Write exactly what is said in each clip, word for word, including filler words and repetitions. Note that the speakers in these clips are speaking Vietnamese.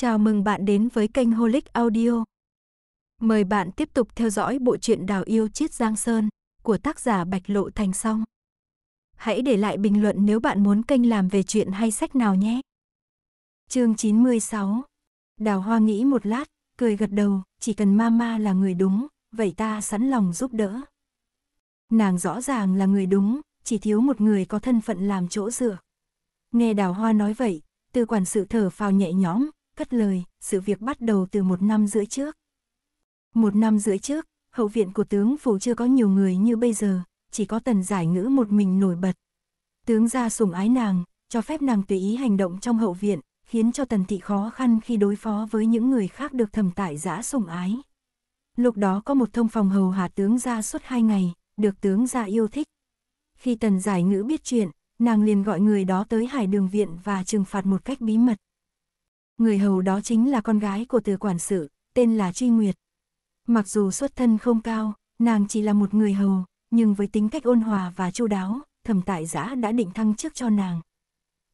Chào mừng bạn đến với kênh Holic Audio. Mời bạn tiếp tục theo dõi bộ truyện Đào Hoa Chiết Giang Sơn của tác giả Bạch Lộ Thành Song. Hãy để lại bình luận nếu bạn muốn kênh làm về chuyện hay sách nào nhé. Chương chín mươi sáu. Đào Hoa nghĩ một lát, cười gật đầu, chỉ cần Mama là người đúng, vậy ta sẵn lòng giúp đỡ. Nàng rõ ràng là người đúng, chỉ thiếu một người có thân phận làm chỗ dựa. Nghe Đào Hoa nói vậy, Từ Quản Sự thở phào nhẹ nhõm, cất lời, sự việc bắt đầu từ một năm rưỡi trước. Một năm rưỡi trước, hậu viện của tướng phủ chưa có nhiều người như bây giờ, chỉ có Tần Giải Ngữ một mình nổi bật. Tướng gia sủng ái nàng, cho phép nàng tùy ý hành động trong hậu viện, khiến cho Tần thị khó khăn khi đối phó với những người khác được Thẩm Tại Dã sủng ái. Lúc đó có một thông phòng hầu hạ tướng gia suốt hai ngày, được tướng gia yêu thích. Khi Tần Giải Ngữ biết chuyện, nàng liền gọi người đó tới Hải Đường viện và trừng phạt một cách bí mật. Người hầu đó chính là con gái của Từ Quản Sự, tên là Tri Nguyệt. Mặc dù xuất thân không cao, nàng chỉ là một người hầu, nhưng với tính cách ôn hòa và chu đáo, Thẩm Tại Dã đã định thăng chức cho nàng.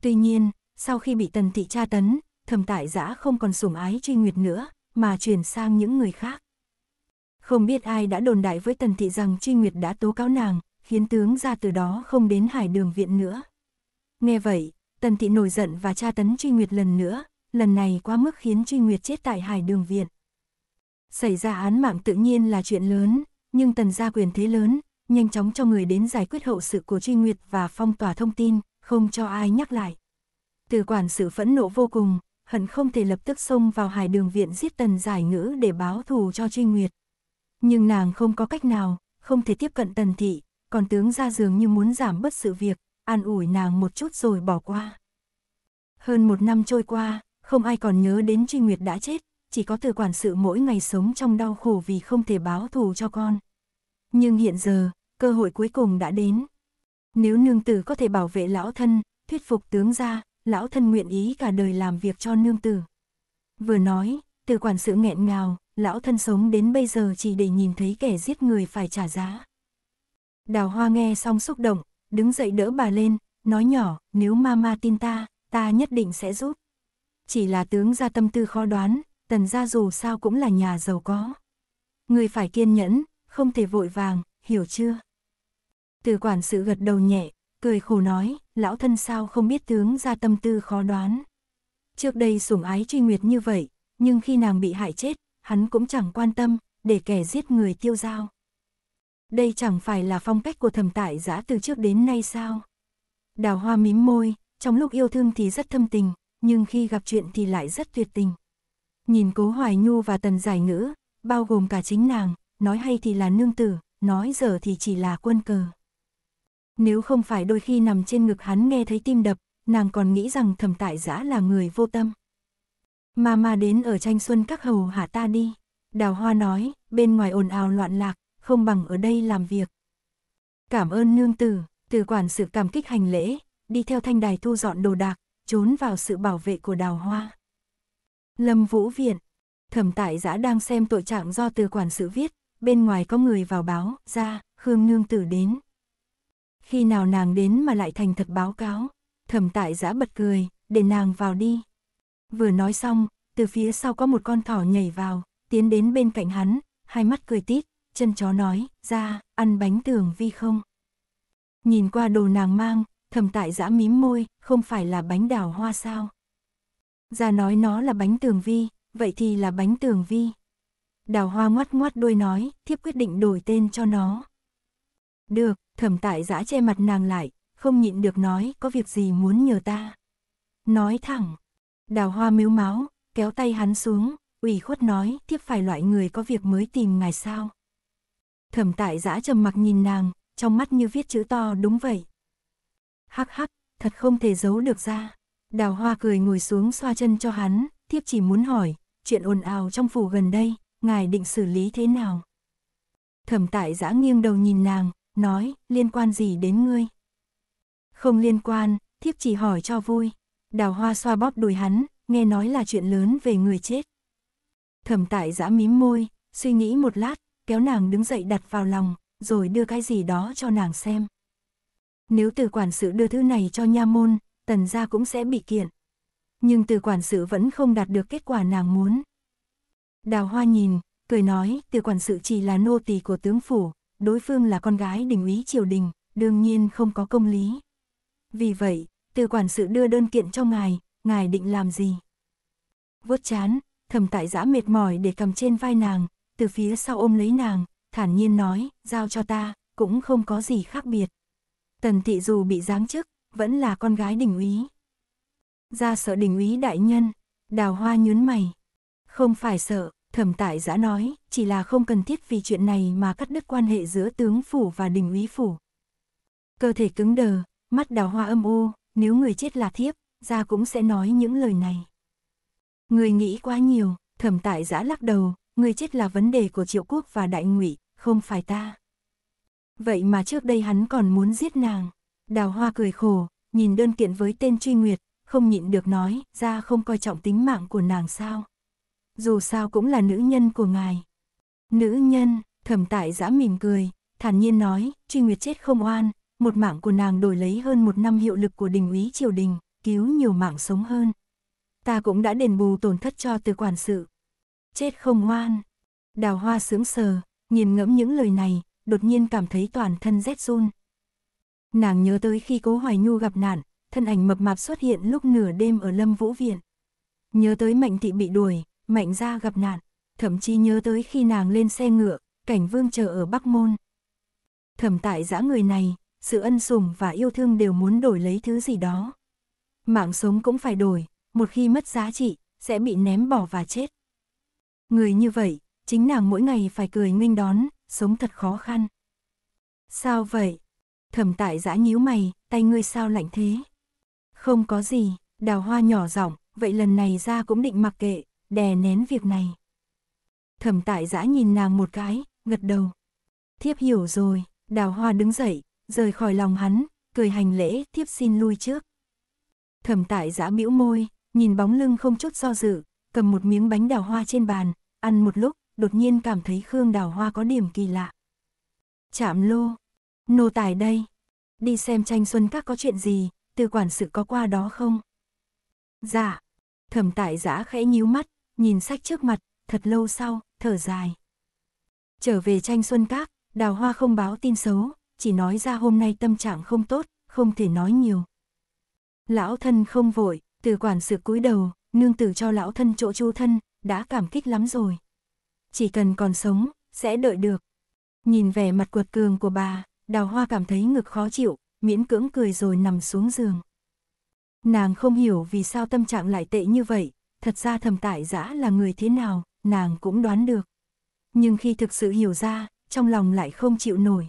Tuy nhiên, sau khi bị Tần thị tra tấn, Thẩm Tại Dã không còn sủng ái Tri Nguyệt nữa, mà chuyển sang những người khác. Không biết ai đã đồn đại với Tần thị rằng Tri Nguyệt đã tố cáo nàng, khiến tướng gia từ đó không đến Hải Đường viện nữa. Nghe vậy, Tần thị nổi giận và tra tấn Tri Nguyệt lần nữa, lần này quá mức khiến Tri Nguyệt chết tại Hải Đường viện. Xảy ra án mạng tự nhiên là chuyện lớn, nhưng Tần gia quyền thế lớn, nhanh chóng cho người đến giải quyết hậu sự của Tri Nguyệt và phong tỏa thông tin, không cho ai nhắc lại. Từ Quản Sự phẫn nộ vô cùng, hận không thể lập tức xông vào Hải Đường viện giết Tần Giải Ngữ để báo thù cho Tri Nguyệt. Nhưng nàng không có cách nào, không thể tiếp cận Tần thị, còn tướng gia dường như muốn giảm bớt sự việc, an ủi nàng một chút rồi bỏ qua. Hơn một năm trôi qua, không ai còn nhớ đến Tri Nguyệt đã chết, chỉ có Từ Quản Sự mỗi ngày sống trong đau khổ vì không thể báo thù cho con. Nhưng hiện giờ, cơ hội cuối cùng đã đến. Nếu nương tử có thể bảo vệ lão thân, thuyết phục tướng gia, lão thân nguyện ý cả đời làm việc cho nương tử. Vừa nói, Từ Quản Sự nghẹn ngào, lão thân sống đến bây giờ chỉ để nhìn thấy kẻ giết người phải trả giá. Đào Hoa nghe xong xúc động, đứng dậy đỡ bà lên, nói nhỏ, nếu Mama tin ta, ta nhất định sẽ giúp. Chỉ là tướng gia tâm tư khó đoán, Tần gia dù sao cũng là nhà giàu có. Người phải kiên nhẫn, không thể vội vàng, hiểu chưa? Từ Quản Sự gật đầu nhẹ, cười khổ nói, lão thân sao không biết tướng gia tâm tư khó đoán. Trước đây sủng ái Tri Nguyệt như vậy, nhưng khi nàng bị hại chết, hắn cũng chẳng quan tâm, để kẻ giết người tiêu dao. Đây chẳng phải là phong cách của Thẩm Tại Dã từ trước đến nay sao? Đào Hoa mím môi, trong lúc yêu thương thì rất thâm tình, nhưng khi gặp chuyện thì lại rất tuyệt tình. Nhìn Cố Hoài Nhu và Tần Giải Ngữ, bao gồm cả chính nàng, nói hay thì là nương tử, nói dở thì chỉ là quân cờ. Nếu không phải đôi khi nằm trên ngực hắn nghe thấy tim đập, nàng còn nghĩ rằng Thẩm Tại Dã là người vô tâm. Mama đến ở Tranh Xuân các hầu hạ ta đi, Đào Hoa nói, bên ngoài ồn ào loạn lạc, không bằng ở đây làm việc. Cảm ơn nương tử, Từ Quản Sự cảm kích hành lễ, đi theo thanh đài thu dọn đồ đạc, trốn vào sự bảo vệ của Đào Hoa. Lâm Vũ viện, Thẩm Tại Dã đang xem tội trạng do Từ Quản Sự viết, bên ngoài có người vào báo, ra, Khương nương tử đến. Khi nào nàng đến mà lại thành thật báo cáo, Thẩm Tại Dã bật cười, để nàng vào đi. Vừa nói xong, từ phía sau có một con thỏ nhảy vào, tiến đến bên cạnh hắn, hai mắt cười tít, chân chó nói, ra, ăn bánh tường vi không? Nhìn qua đồ nàng mang, Thẩm Tại Dã mím môi, không phải là bánh Đào Hoa sao? Ra nói nó là bánh tường vi, vậy thì là bánh tường vi. Đào Hoa ngoắt ngoắt đuôi nói, thiếp quyết định đổi tên cho nó. Được, Thẩm Tại Dã che mặt nàng lại, không nhịn được nói, có việc gì muốn nhờ ta? Nói thẳng. Đào Hoa mếu máu, kéo tay hắn xuống, ủy khuất nói, thiếp phải loại người có việc mới tìm ngài sao? Thẩm Tại Dã trầm mặc nhìn nàng, trong mắt như viết chữ to, đúng vậy. Hắc hắc, thật không thể giấu được ra. Đào Hoa cười ngồi xuống xoa chân cho hắn, thiếp chỉ muốn hỏi, chuyện ồn ào trong phủ gần đây, ngài định xử lý thế nào? Thẩm Tại Dã nghiêng đầu nhìn nàng, nói, liên quan gì đến ngươi? Không liên quan, thiếp chỉ hỏi cho vui. Đào Hoa xoa bóp đùi hắn, nghe nói là chuyện lớn về người chết. Thẩm Tại Dã mím môi, suy nghĩ một lát, kéo nàng đứng dậy đặt vào lòng, rồi đưa cái gì đó cho nàng xem. Nếu Từ Quản Sự đưa thứ này cho nha môn, Tần gia cũng sẽ bị kiện. nhưng Từ Quản Sự vẫn không đạt được kết quả nàng muốn. Đào Hoa nhìn, cười nói, Từ Quản Sự chỉ là nô tỳ của tướng phủ, đối phương là con gái đình úy triều đình, đương nhiên không có công lý. Vì vậy, Từ Quản Sự đưa đơn kiện cho ngài, ngài định làm gì? Vuốt chán, Thẩm Tại Dã mệt mỏi để cầm trên vai nàng, từ phía sau ôm lấy nàng, thản nhiên nói, giao cho ta, cũng không có gì khác biệt. Tần thị dù bị giáng chức, vẫn là con gái đình úy. Ra sợ đình úy đại nhân, Đào Hoa nhướng mày. Không phải sợ, Thẩm Tại Dã nói, chỉ là không cần thiết vì chuyện này mà cắt đứt quan hệ giữa tướng phủ và đình úy phủ. Cơ thể cứng đờ, mắt Đào Hoa âm u, nếu người chết là thiếp, gia cũng sẽ nói những lời này. Người nghĩ quá nhiều, Thẩm Tại Dã lắc đầu, người chết là vấn đề của Triệu Quốc và Đại Ngụy, không phải ta. Vậy mà trước đây hắn còn muốn giết nàng. Đào Hoa cười khổ, nhìn đơn kiện với tên Tri Nguyệt, không nhịn được nói, gia không coi trọng tính mạng của nàng sao? Dù sao cũng là nữ nhân của ngài. Nữ nhân, Thẩm Tại Dã mỉm cười, thản nhiên nói, Tri Nguyệt chết không oan, một mạng của nàng đổi lấy hơn một năm hiệu lực của đình úy triều đình, cứu nhiều mạng sống hơn. Ta cũng đã đền bù tổn thất cho Từ Quản Sự. Chết không oan. Đào Hoa sướng sờ, nhìn ngẫm những lời này, đột nhiên cảm thấy toàn thân rét run. Nàng nhớ tới khi Cố Hoài Nhu gặp nạn, thân ảnh mập mạp xuất hiện lúc nửa đêm ở Lâm Vũ Viện. Nhớ tới Mạnh thị bị đuổi, Mạnh gia gặp nạn, thậm chí nhớ tới khi nàng lên xe ngựa, Cảnh Vương chờ ở Bắc Môn. Thẩm Tại Dã người này, sự ân sủng và yêu thương đều muốn đổi lấy thứ gì đó. Mạng sống cũng phải đổi, một khi mất giá trị, sẽ bị ném bỏ và chết. Người như vậy, chính nàng mỗi ngày phải cười nghênh đón, sống thật khó khăn. Sao vậy? Thẩm Tại Dã nhíu mày, tay ngươi sao lạnh thế? Không có gì, Đào Hoa nhỏ giọng, vậy lần này ra cũng định mặc kệ, đè nén việc này. Thẩm Tại Dã nhìn nàng một cái, gật đầu. Thiếp hiểu rồi, Đào Hoa đứng dậy, rời khỏi lòng hắn, cười hành lễ, thiếp xin lui trước. Thẩm Tại Dã bĩu môi, nhìn bóng lưng không chút do dự, cầm một miếng bánh đào hoa trên bàn, ăn một lúc, đột nhiên cảm thấy Khương Đào Hoa có điểm kỳ lạ. Chạm lô, nô tài đây, đi xem tranh xuân các có chuyện gì, Từ Quản Sự có qua đó không? Dạ, Thẩm Tại Dã khẽ nhíu mắt, nhìn sách trước mặt, thật lâu sau, thở dài. Trở về tranh xuân các, Đào Hoa không báo tin xấu, chỉ nói ra hôm nay tâm trạng không tốt, không thể nói nhiều. Lão thân không vội, Từ Quản Sự cúi đầu, nương tử cho lão thân chỗ chu thân, đã cảm kích lắm rồi. Chỉ cần còn sống, sẽ đợi được. Nhìn vẻ mặt quật cường của bà, Đào Hoa cảm thấy ngực khó chịu, miễn cưỡng cười rồi nằm xuống giường. Nàng không hiểu vì sao tâm trạng lại tệ như vậy, thật ra Thẩm Tại Dã là người thế nào, nàng cũng đoán được. Nhưng khi thực sự hiểu ra, trong lòng lại không chịu nổi.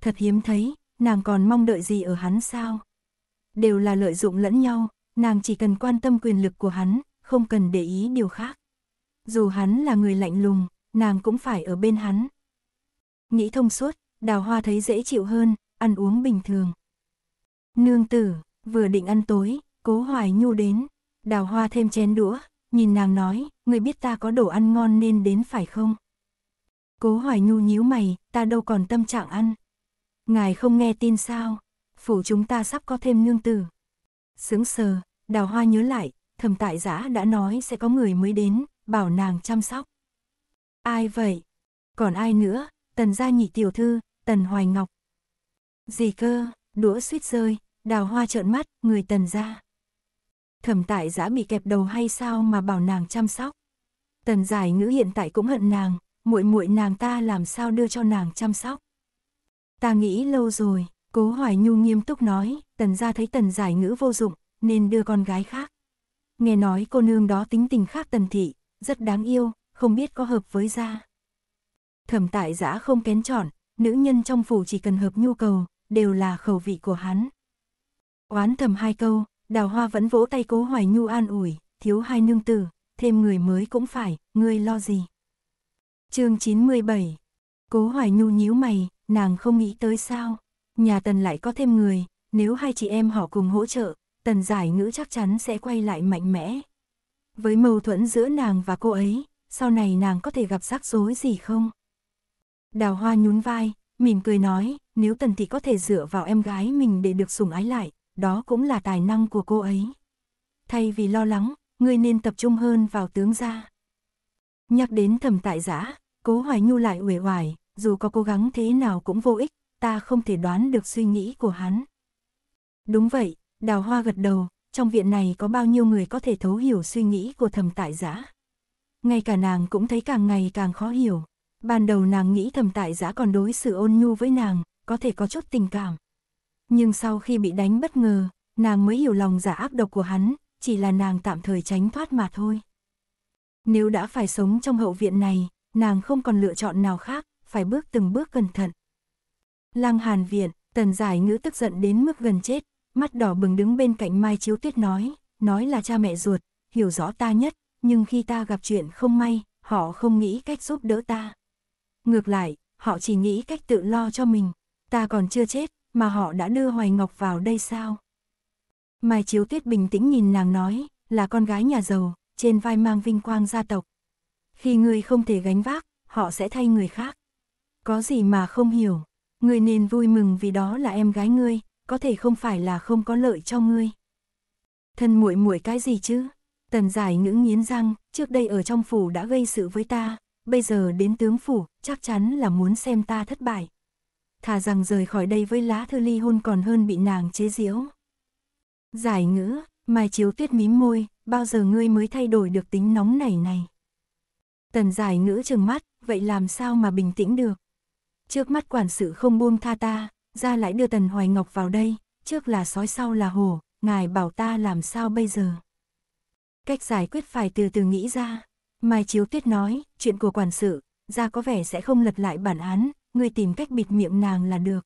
Thật hiếm thấy, nàng còn mong đợi gì ở hắn sao? Đều là lợi dụng lẫn nhau, nàng chỉ cần quan tâm quyền lực của hắn, không cần để ý điều khác. Dù hắn là người lạnh lùng, nàng cũng phải ở bên hắn. Nghĩ thông suốt, Đào Hoa thấy dễ chịu hơn, ăn uống bình thường. Nương tử, vừa định ăn tối, Cố Hoài Nhu đến. Đào Hoa thêm chén đũa, nhìn nàng nói, người biết ta có đồ ăn ngon nên đến phải không? Cố Hoài Nhu nhíu mày, ta đâu còn tâm trạng ăn. Ngài không nghe tin sao? Phủ chúng ta sắp có thêm nương tử. Sững sờ, Đào Hoa nhớ lại, Thẩm Tại Dã đã nói sẽ có người mới đến, bảo nàng chăm sóc. Ai vậy? Còn ai nữa? Tần gia nhị tiểu thư, Tần Hoài Ngọc. Gì cơ? Đũa suýt rơi, Đào Hoa trợn mắt, người Tần gia. Thẩm Tại Dã bị kẹp đầu hay sao mà bảo nàng chăm sóc? Tần Giải Ngữ hiện tại cũng hận nàng, muội muội nàng ta làm sao đưa cho nàng chăm sóc? Ta nghĩ lâu rồi. Cố Hoài Nhu nghiêm túc nói, Tần gia thấy Tần Giải Ngữ vô dụng, nên đưa con gái khác. Nghe nói cô nương đó tính tình khác Tần thị, rất đáng yêu, không biết có hợp với gia. Thẩm Tại Dã không kén chọn, nữ nhân trong phủ chỉ cần hợp nhu cầu, đều là khẩu vị của hắn. Oán thầm hai câu, Đào Hoa vẫn vỗ tay Cố Hoài Nhu an ủi, thiếu hai nương tử, thêm người mới cũng phải, ngươi lo gì. Chương chín mươi bảy. Cố Hoài Nhu nhíu mày, nàng không nghĩ tới sao? Nhà Tần lại có thêm người, nếu hai chị em họ cùng hỗ trợ, Tần Giải Ngữ chắc chắn sẽ quay lại mạnh mẽ. Với mâu thuẫn giữa nàng và cô ấy, sau này nàng có thể gặp rắc rối gì không? Đào Hoa nhún vai, mỉm cười nói, nếu Tần thì có thể dựa vào em gái mình để được sủng ái lại, đó cũng là tài năng của cô ấy. thay vì lo lắng, ngươi nên tập trung hơn vào tướng gia. Nhắc đến Thẩm Tại Dã, Cố Hoài Nhu lại uể oải, dù có cố gắng thế nào cũng vô ích, ta không thể đoán được suy nghĩ của hắn. Đúng vậy, Đào Hoa gật đầu, trong viện này có bao nhiêu người có thể thấu hiểu suy nghĩ của Thẩm Tại Dã. Ngay cả nàng cũng thấy càng ngày càng khó hiểu. Ban đầu nàng nghĩ Thẩm Tại Dã còn đối xử ôn nhu với nàng, có thể có chút tình cảm. Nhưng sau khi bị đánh bất ngờ, nàng mới hiểu lòng giả ác độc của hắn, chỉ là nàng tạm thời tránh thoát mà thôi. Nếu đã phải sống trong hậu viện này, nàng không còn lựa chọn nào khác, phải bước từng bước cẩn thận. Lăng Hàn viện, Tần Giải Ngữ tức giận đến mức gần chết, mắt đỏ bừng đứng bên cạnh Mai Chiếu Tuyết nói, nói là cha mẹ ruột, hiểu rõ ta nhất, nhưng khi ta gặp chuyện không may, họ không nghĩ cách giúp đỡ ta. Ngược lại, họ chỉ nghĩ cách tự lo cho mình, ta còn chưa chết, mà họ đã đưa Hoài Ngọc vào đây sao? Mai Chiếu Tuyết bình tĩnh nhìn nàng nói, là con gái nhà giàu, trên vai mang vinh quang gia tộc. Khi ngươi không thể gánh vác, họ sẽ thay người khác. Có gì mà không hiểu, ngươi nên vui mừng vì đó là em gái ngươi, có thể không phải là không có lợi cho ngươi. Thân muội muội cái gì chứ? Tần Giải Ngữ nghiến răng, trước đây ở trong phủ đã gây sự với ta, bây giờ đến tướng phủ, chắc chắn là muốn xem ta thất bại. Thà rằng rời khỏi đây với lá thư ly hôn còn hơn bị nàng chế giễu. Giải Ngữ, Mai Chiếu Tuyết mím môi, bao giờ ngươi mới thay đổi được tính nóng nảy này? Tần Giải Ngữ trừng mắt, vậy làm sao mà bình tĩnh được? Trước mắt quản sự không buông tha ta, ra lại đưa Tần Hoài Ngọc vào đây, trước là sói sau là hổ, ngài bảo ta làm sao bây giờ? Cách giải quyết phải từ từ nghĩ ra. Mai Chiếu Tuyết nói, chuyện của quản sự, ra có vẻ sẽ không lật lại bản án, ngươi tìm cách bịt miệng nàng là được.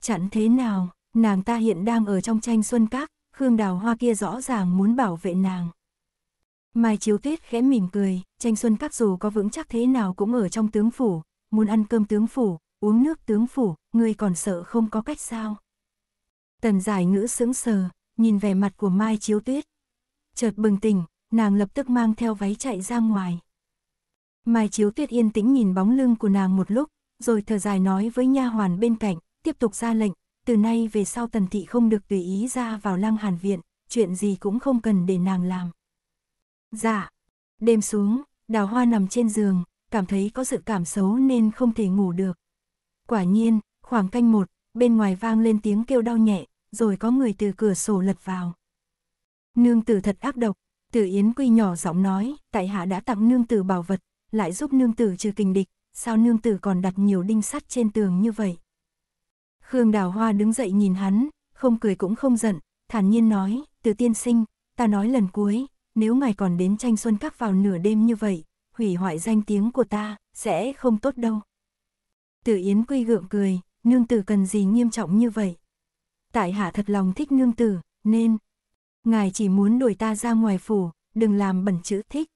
Chẳng thế nào, nàng ta hiện đang ở trong tranh xuân các, Khương Đào Hoa kia rõ ràng muốn bảo vệ nàng. Mai Chiếu Tuyết khẽ mỉm cười, tranh xuân các dù có vững chắc thế nào cũng ở trong tướng phủ, muốn ăn cơm tướng phủ, uống nước tướng phủ, ngươi còn sợ không có cách sao? Tần Giải Ngữ sững sờ, nhìn vẻ mặt của Mai Chiếu Tuyết. Chợt bừng tỉnh, nàng lập tức mang theo váy chạy ra ngoài. Mai Chiếu Tuyết yên tĩnh nhìn bóng lưng của nàng một lúc, rồi thở dài nói với nha hoàn bên cạnh, tiếp tục ra lệnh, từ nay về sau Tần thị không được tùy ý ra vào Lăng Hàn viện, chuyện gì cũng không cần để nàng làm. Dạ. Đêm xuống, Đào Hoa nằm trên giường, cảm thấy có sự cảm xấu nên không thể ngủ được. Quả nhiên, khoảng canh một, bên ngoài vang lên tiếng kêu đau nhẹ, rồi có người từ cửa sổ lật vào. Nương tử thật ác độc, Tử Yến Quy nhỏ giọng nói, tại hạ đã tặng nương tử bảo vật, lại giúp nương tử trừ kình địch, sao nương tử còn đặt nhiều đinh sắt trên tường như vậy? Khương Đào Hoa đứng dậy nhìn hắn, không cười cũng không giận, thản nhiên nói, Từ tiên sinh, ta nói lần cuối, nếu ngài còn đến tranh xuân các vào nửa đêm như vậy, hủy hoại danh tiếng của ta, sẽ không tốt đâu. Tử Yến Quy gượng cười, nương tử cần gì nghiêm trọng như vậy? Tại hạ thật lòng thích nương tử, nên... Ngài chỉ muốn đuổi ta ra ngoài phủ, đừng làm bẩn chữ thích.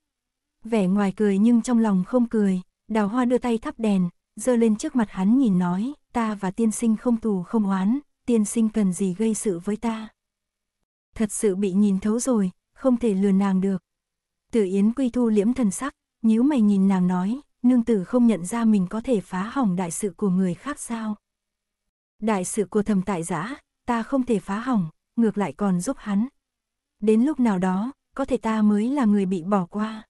Vẻ ngoài cười nhưng trong lòng không cười, Đào Hoa đưa tay thắp đèn, giơ lên trước mặt hắn nhìn nói, ta và tiên sinh không thù không oán, tiên sinh cần gì gây sự với ta. Thật sự bị nhìn thấu rồi, không thể lừa nàng được. Tử Yến Quy thu liễm thần sắc, nhíu mày nhìn nàng nói, nương tử không nhận ra mình có thể phá hỏng đại sự của người khác sao? Đại sự của Thẩm Tại Dã, ta không thể phá hỏng, ngược lại còn giúp hắn. Đến lúc nào đó, có thể ta mới là người bị bỏ qua.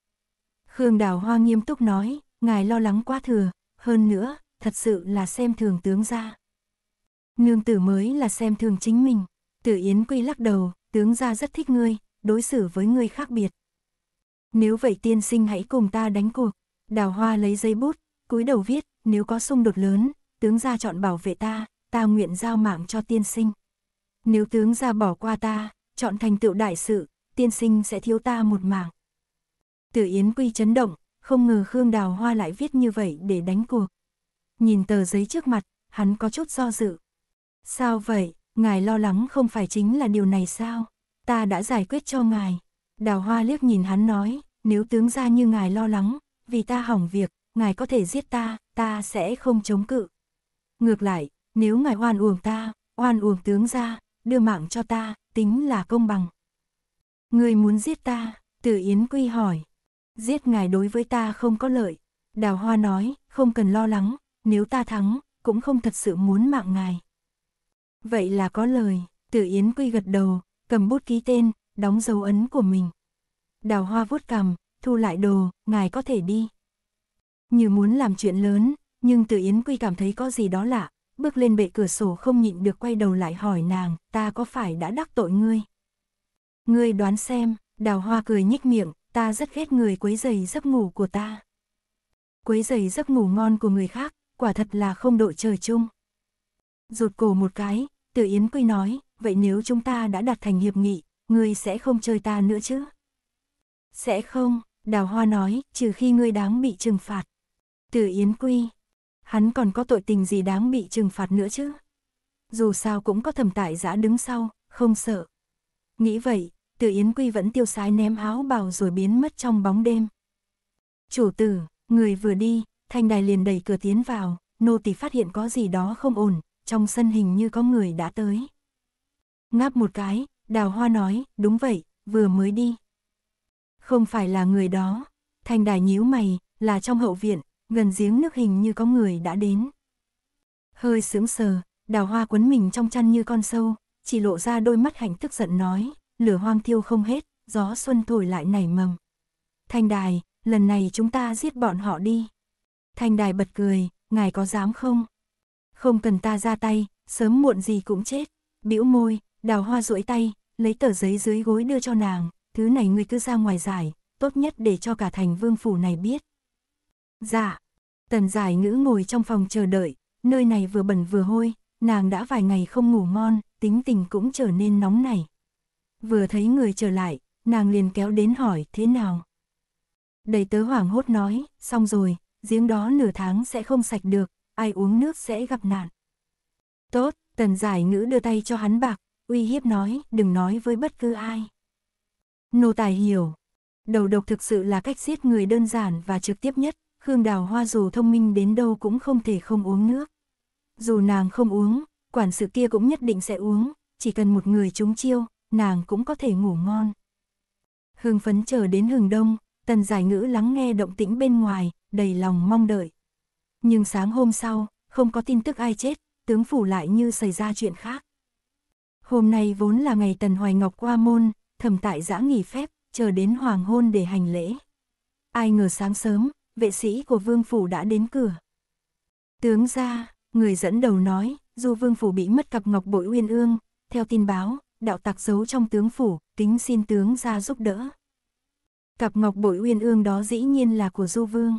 Khương Đào Hoa nghiêm túc nói, ngài lo lắng quá thừa, hơn nữa, thật sự là xem thường tướng gia. Nương tử mới là xem thường chính mình. Tử Yến Quy lắc đầu, tướng gia rất thích ngươi, đối xử với ngươi khác biệt. Nếu vậy tiên sinh hãy cùng ta đánh cuộc. Đào Hoa lấy giấy bút, cúi đầu viết, nếu có xung đột lớn, tướng gia chọn bảo vệ ta, ta nguyện giao mạng cho tiên sinh. Nếu tướng gia bỏ qua ta, chọn thành tựu đại sự, tiên sinh sẽ thiếu ta một mảng. Tử Yến Quy chấn động, không ngờ Khương Đào Hoa lại viết như vậy để đánh cuộc. Nhìn tờ giấy trước mặt, hắn có chút do dự. Sao vậy, ngài lo lắng không phải chính là điều này sao? Ta đã giải quyết cho ngài. Đào Hoa liếc nhìn hắn nói, nếu tướng gia như ngài lo lắng, vì ta hỏng việc, ngài có thể giết ta, ta sẽ không chống cự. Ngược lại, nếu ngài oan uổng ta, oan uổng tướng gia, đưa mạng cho ta, tính là công bằng. Ngươi muốn giết ta? Tử Yến Quy hỏi. Giết ngài đối với ta không có lợi. Đào Hoa nói, không cần lo lắng, nếu ta thắng, cũng không thật sự muốn mạng ngài. Vậy là có lời. Tử Yến Quy gật đầu, cầm bút ký tên, đóng dấu ấn của mình. Đào Hoa vuốt cằm, thu lại đồ, ngài có thể đi. Như muốn làm chuyện lớn, nhưng Tử Yến Quy cảm thấy có gì đó lạ, bước lên bệ cửa sổ không nhịn được quay đầu lại hỏi nàng, ta có phải đã đắc tội ngươi? Ngươi đoán xem, Đào Hoa cười nhếch miệng, ta rất ghét người quấy rầy giấc ngủ của ta. Quấy rầy giấc ngủ ngon của người khác, quả thật là không đội trời chung. Rụt cổ một cái, Tử Yến Quy nói, vậy nếu chúng ta đã đạt thành hiệp nghị, ngươi sẽ không chơi ta nữa chứ? Sẽ không, Đào Hoa nói, trừ khi ngươi đáng bị trừng phạt. Tử Yến Quy, hắn còn có tội tình gì đáng bị trừng phạt nữa chứ? Dù sao cũng có Thẩm Tại Dã đứng sau, không sợ. Nghĩ vậy, Tử Yến Quy vẫn tiêu sái ném áo bào rồi biến mất trong bóng đêm. Chủ tử, người vừa đi, Thanh Đài liền đẩy cửa tiến vào, nô tỳ phát hiện có gì đó không ổn, trong sân hình như có người đã tới. Ngáp một cái, Đào Hoa nói, đúng vậy, vừa mới đi. Không phải là người đó, Thanh Đài nhíu mày, là trong hậu viện, gần giếng nước hình như có người đã đến. Hơi sững sờ, Đào Hoa quấn mình trong chăn như con sâu, chỉ lộ ra đôi mắt hạnh tức giận nói, lửa hoang thiêu không hết, gió xuân thổi lại nảy mầm. Thanh Đài, lần này chúng ta giết bọn họ đi. Thanh Đài bật cười, ngài có dám không? Không cần ta ra tay, sớm muộn gì cũng chết. Bĩu môi, Đào Hoa duỗi tay, lấy tờ giấy dưới gối đưa cho nàng, thứ này ngươi cứ ra ngoài giải, tốt nhất để cho cả thành vương phủ này biết. Dạ, Tần Giải Ngữ ngồi trong phòng chờ đợi, nơi này vừa bẩn vừa hôi, nàng đã vài ngày không ngủ ngon, tính tình cũng trở nên nóng nảy. Vừa thấy người trở lại, nàng liền kéo đến hỏi thế nào. Đầy tớ hoảng hốt nói, xong rồi, giếng đó nửa tháng sẽ không sạch được, ai uống nước sẽ gặp nạn. Tốt, Tần Giải Ngữ đưa tay cho hắn bạc, uy hiếp nói, đừng nói với bất cứ ai. Nô tài hiểu, đầu độc thực sự là cách giết người đơn giản và trực tiếp nhất. Khương Đào Hoa dù thông minh đến đâu cũng không thể không uống nước. Dù nàng không uống, quản sự kia cũng nhất định sẽ uống, chỉ cần một người trúng chiêu, nàng cũng có thể ngủ ngon. Hưng phấn chờ đến hừng đông, Tần Giải Ngữ lắng nghe động tĩnh bên ngoài, đầy lòng mong đợi. Nhưng sáng hôm sau, không có tin tức ai chết, tướng phủ lại như xảy ra chuyện khác. Hôm nay vốn là ngày Tần Hoài Ngọc qua môn, Thẩm Tại Dã nghỉ phép, chờ đến hoàng hôn để hành lễ. Ai ngờ sáng sớm, vệ sĩ của vương phủ đã đến cửa. Tướng gia, người dẫn đầu nói, Du vương phủ bị mất cặp ngọc bội uyên ương, theo tin báo, đạo tặc giấu trong tướng phủ, kính xin tướng gia giúp đỡ. Cặp ngọc bội uyên ương đó dĩ nhiên là của Du vương.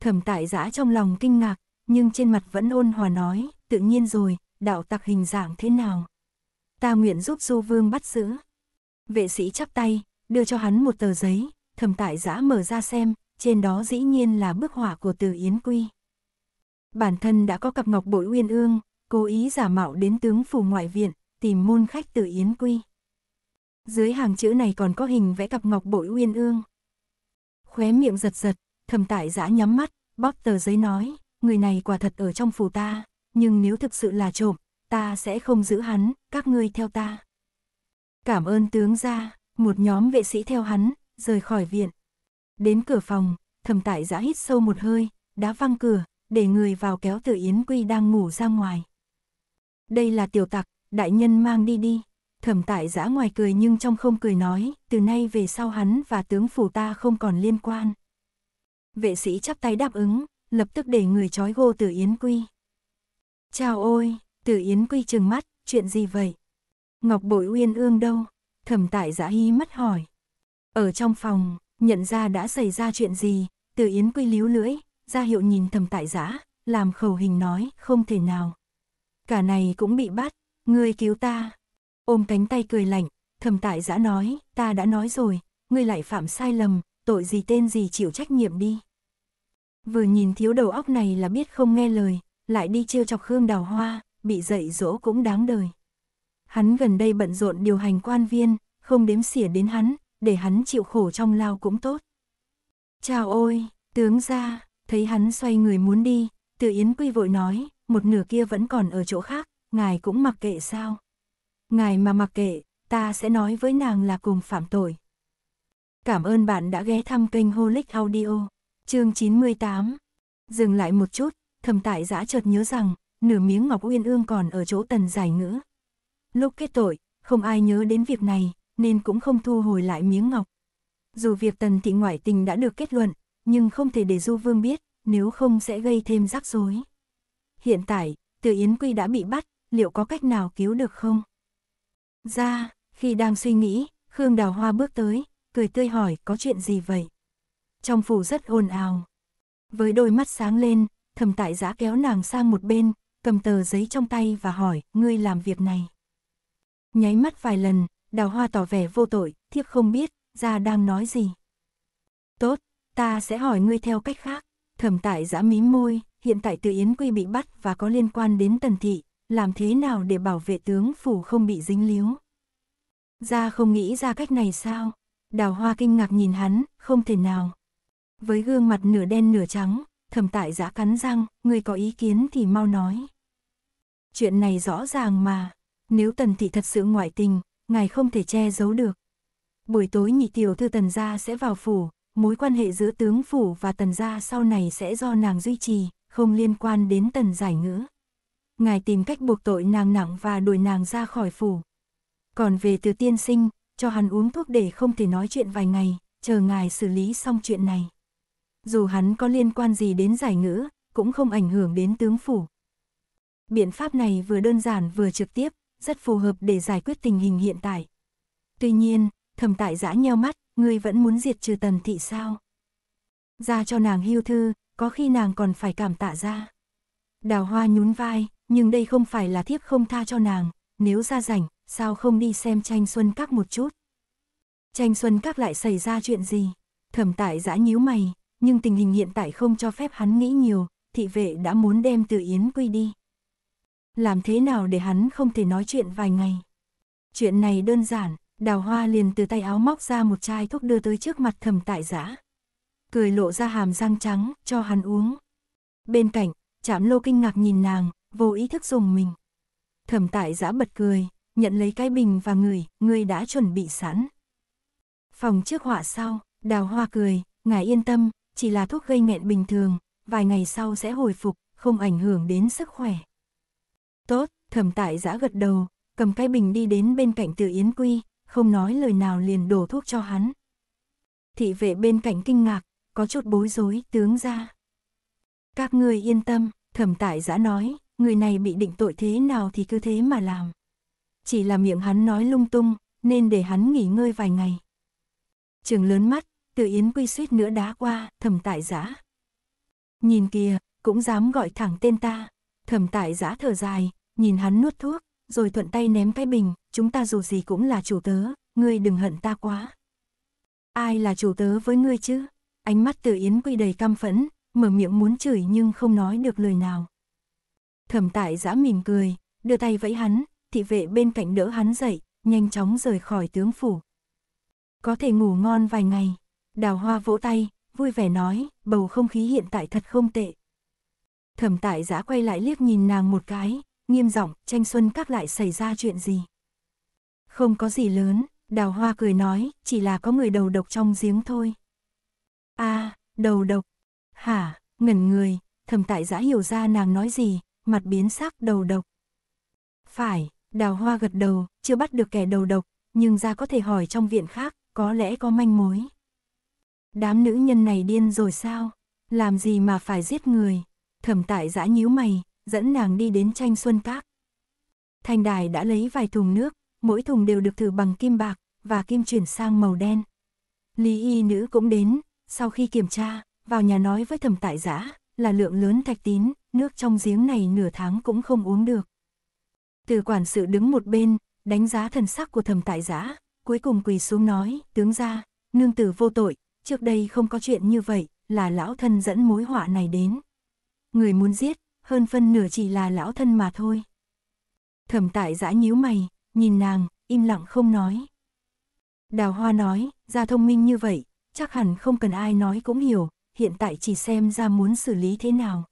Thẩm Tại Dã trong lòng kinh ngạc, nhưng trên mặt vẫn ôn hòa nói, tự nhiên rồi, đạo tặc hình dạng thế nào? Ta nguyện giúp Du vương bắt giữ. Vệ sĩ chắp tay, đưa cho hắn một tờ giấy, Thẩm Tại Dã mở ra xem. Trên đó dĩ nhiên là bức họa của Tử Yến Quy. Bản thân đã có cặp ngọc bội uyên ương, cố ý giả mạo đến tướng phủ ngoại viện, tìm môn khách Tử Yến Quy. Dưới hàng chữ này còn có hình vẽ cặp ngọc bội uyên ương. Khóe miệng giật giật, Thẩm Tại Dã nhắm mắt, bóp tờ giấy nói, người này quả thật ở trong phủ ta, nhưng nếu thực sự là trộm, ta sẽ không giữ hắn, các ngươi theo ta. Cảm ơn tướng gia, một nhóm vệ sĩ theo hắn, rời khỏi viện. Đến cửa phòng, Thẩm Tại Dã hít sâu một hơi, đá văng cửa, để người vào kéo Tử Yến Quy đang ngủ ra ngoài. Đây là tiểu tặc, đại nhân mang đi đi. Thẩm Tại Dã ngoài cười nhưng trong không cười nói, từ nay về sau hắn và tướng phủ ta không còn liên quan. Vệ sĩ chắp tay đáp ứng, lập tức để người trói gô Tử Yến Quy. Chao ôi, Tử Yến Quy trừng mắt, chuyện gì vậy? Ngọc bội uyên ương đâu? Thẩm Tại Dã hí mắt hỏi. Ở trong phòng. Nhận ra đã xảy ra chuyện gì, Tử Yến Quy líu lưỡi, ra hiệu nhìn Thẩm Tại Dã, làm khẩu hình nói, không thể nào. Cả này cũng bị bắt, ngươi cứu ta. Ôm cánh tay cười lạnh, Thẩm Tại Dã nói, ta đã nói rồi, ngươi lại phạm sai lầm, tội gì tên gì chịu trách nhiệm đi. Vừa nhìn thiếu đầu óc này là biết không nghe lời, lại đi trêu chọc Khương Đào Hoa, bị dạy dỗ cũng đáng đời. Hắn gần đây bận rộn điều hành quan viên, không đếm xỉa đến hắn. Để hắn chịu khổ trong lao cũng tốt. Chào ôi, tướng gia, thấy hắn xoay người muốn đi, Tử Yến Quy vội nói, một nửa kia vẫn còn ở chỗ khác, ngài cũng mặc kệ sao? Ngài mà mặc kệ, ta sẽ nói với nàng là cùng phạm tội. Cảm ơn bạn đã ghé thăm kênh Holic Audio, chương chín mươi tám. Dừng lại một chút, Thẩm Tại Dã chợt nhớ rằng, nửa miếng ngọc uyên ương còn ở chỗ Tần Giải Ngữ. Lúc kết tội, không ai nhớ đến việc này. nên cũng không thu hồi lại miếng ngọc. Dù việc Tần thị ngoại tình đã được kết luận, nhưng không thể để Du Vương biết, nếu không sẽ gây thêm rắc rối. Hiện tại, Tử Yến Quy đã bị bắt, liệu có cách nào cứu được không? Ra, khi đang suy nghĩ, Khương Đào Hoa bước tới, cười tươi hỏi có chuyện gì vậy? Trong phủ rất ồn ào. Với đôi mắt sáng lên, Thẩm Tại Dã kéo nàng sang một bên, cầm tờ giấy trong tay và hỏi, ngươi làm việc này. Nháy mắt vài lần, Đào Hoa tỏ vẻ vô tội, thiếp không biết, gia đang nói gì. Tốt, ta sẽ hỏi ngươi theo cách khác. Thẩm Tại Dã mím môi, hiện tại Tử Yến Quy bị bắt và có liên quan đến Tần thị, làm thế nào để bảo vệ tướng phủ không bị dính líu? Gia không nghĩ ra cách này sao? Đào Hoa kinh ngạc nhìn hắn, không thể nào. Với gương mặt nửa đen nửa trắng, Thẩm Tại Dã cắn răng, ngươi có ý kiến thì mau nói. Chuyện này rõ ràng mà, nếu Tần thị thật sự ngoại tình, ngài không thể che giấu được. Buổi tối nhị tiểu thư Tần gia sẽ vào phủ, mối quan hệ giữa tướng phủ và Tần gia sau này sẽ do nàng duy trì, không liên quan đến Tần Giải Ngữ. Ngài tìm cách buộc tội nàng nặng và đuổi nàng ra khỏi phủ. Còn về Từ tiên sinh, cho hắn uống thuốc để không thể nói chuyện vài ngày, chờ ngài xử lý xong chuyện này. Dù hắn có liên quan gì đến Giải Ngữ, cũng không ảnh hưởng đến tướng phủ. Biện pháp này vừa đơn giản vừa trực tiếp, rất phù hợp để giải quyết tình hình hiện tại. Tuy nhiên, Thẩm Tại Dã nheo mắt, ngươi vẫn muốn diệt trừ Tần thị sao? Ra cho nàng hưu thư, có khi nàng còn phải cảm tạ ra. Đào Hoa nhún vai, nhưng đây không phải là thiếp không tha cho nàng, nếu ra rảnh, sao không đi xem Tranh Xuân Các một chút? Tranh Xuân Các lại xảy ra chuyện gì? Thẩm Tại Dã nhíu mày, nhưng tình hình hiện tại không cho phép hắn nghĩ nhiều, thị vệ đã muốn đem Tử Yến Quy đi. Làm thế nào để hắn không thể nói chuyện vài ngày? Chuyện này đơn giản, Đào Hoa liền từ tay áo móc ra một chai thuốc đưa tới trước mặt Thẩm Tại Dã. Cười lộ ra hàm răng trắng, cho hắn uống. Bên cạnh, Trảm Lô kinh ngạc nhìn nàng, vô ý thức dùng mình. Thẩm Tại Dã bật cười, nhận lấy cái bình và ngửi, ngươi đã chuẩn bị sẵn. Phòng trước họa sau, Đào Hoa cười, ngài yên tâm, chỉ là thuốc gây nghẹn bình thường, vài ngày sau sẽ hồi phục, không ảnh hưởng đến sức khỏe. Tốt, Thẩm Tại Dã gật đầu, cầm cái bình đi đến bên cạnh Tử Yến Quy, không nói lời nào liền đổ thuốc cho hắn. Thị vệ bên cạnh kinh ngạc, có chút bối rối, tướng ra. Các ngươi yên tâm, Thẩm Tại Dã nói, người này bị định tội thế nào thì cứ thế mà làm. Chỉ là miệng hắn nói lung tung, nên để hắn nghỉ ngơi vài ngày. Trừng lớn mắt, Tử Yến Quy suýt nữa đá qua Thẩm Tại Dã. Nhìn kìa, cũng dám gọi thẳng tên ta. Thẩm Tại Dã thở dài, nhìn hắn nuốt thuốc, rồi thuận tay ném cái bình, chúng ta dù gì cũng là chủ tớ, ngươi đừng hận ta quá. Ai là chủ tớ với ngươi chứ? Ánh mắt Tử Yến Quy đầy căm phẫn, mở miệng muốn chửi nhưng không nói được lời nào. Thẩm Tại Dã mỉm cười, đưa tay vẫy hắn, thị vệ bên cạnh đỡ hắn dậy, nhanh chóng rời khỏi tướng phủ. Có thể ngủ ngon vài ngày. Đào Hoa vỗ tay, vui vẻ nói, bầu không khí hiện tại thật không tệ. Thẩm Tại Dã quay lại liếc nhìn nàng một cái, nghiêm giọng, Tranh Xuân Các lại xảy ra chuyện gì? Không có gì lớn, Đào Hoa cười nói, chỉ là có người đầu độc trong giếng thôi. A, à, đầu độc. Hả, ngẩn người, Thẩm Tại Dã hiểu ra nàng nói gì, mặt biến sắc, đầu độc. Phải, Đào Hoa gật đầu, chưa bắt được kẻ đầu độc, nhưng ra có thể hỏi trong viện khác, có lẽ có manh mối. Đám nữ nhân này điên rồi sao? Làm gì mà phải giết người? Thẩm Tại Dã nhíu mày, dẫn nàng đi đến Tranh Xuân Các. Thanh đài đã lấy vài thùng nước, mỗi thùng đều được thử bằng kim bạc, và kim chuyển sang màu đen. Lý y nữ cũng đến, sau khi kiểm tra, vào nhà nói với Thẩm Tại Dã là lượng lớn thạch tín, nước trong giếng này nửa tháng cũng không uống được. Từ quản sự đứng một bên, đánh giá thần sắc của Thẩm Tại Dã, cuối cùng quỳ xuống nói, tướng gia, nương tử vô tội, trước đây không có chuyện như vậy, là lão thân dẫn mối họa này đến. Người muốn giết, hơn phân nửa chỉ là lão thân mà thôi. Thẩm Tại Dã nhíu mày, nhìn nàng, im lặng không nói. Đào Hoa nói, gia thông minh như vậy, chắc hẳn không cần ai nói cũng hiểu, hiện tại chỉ xem gia muốn xử lý thế nào.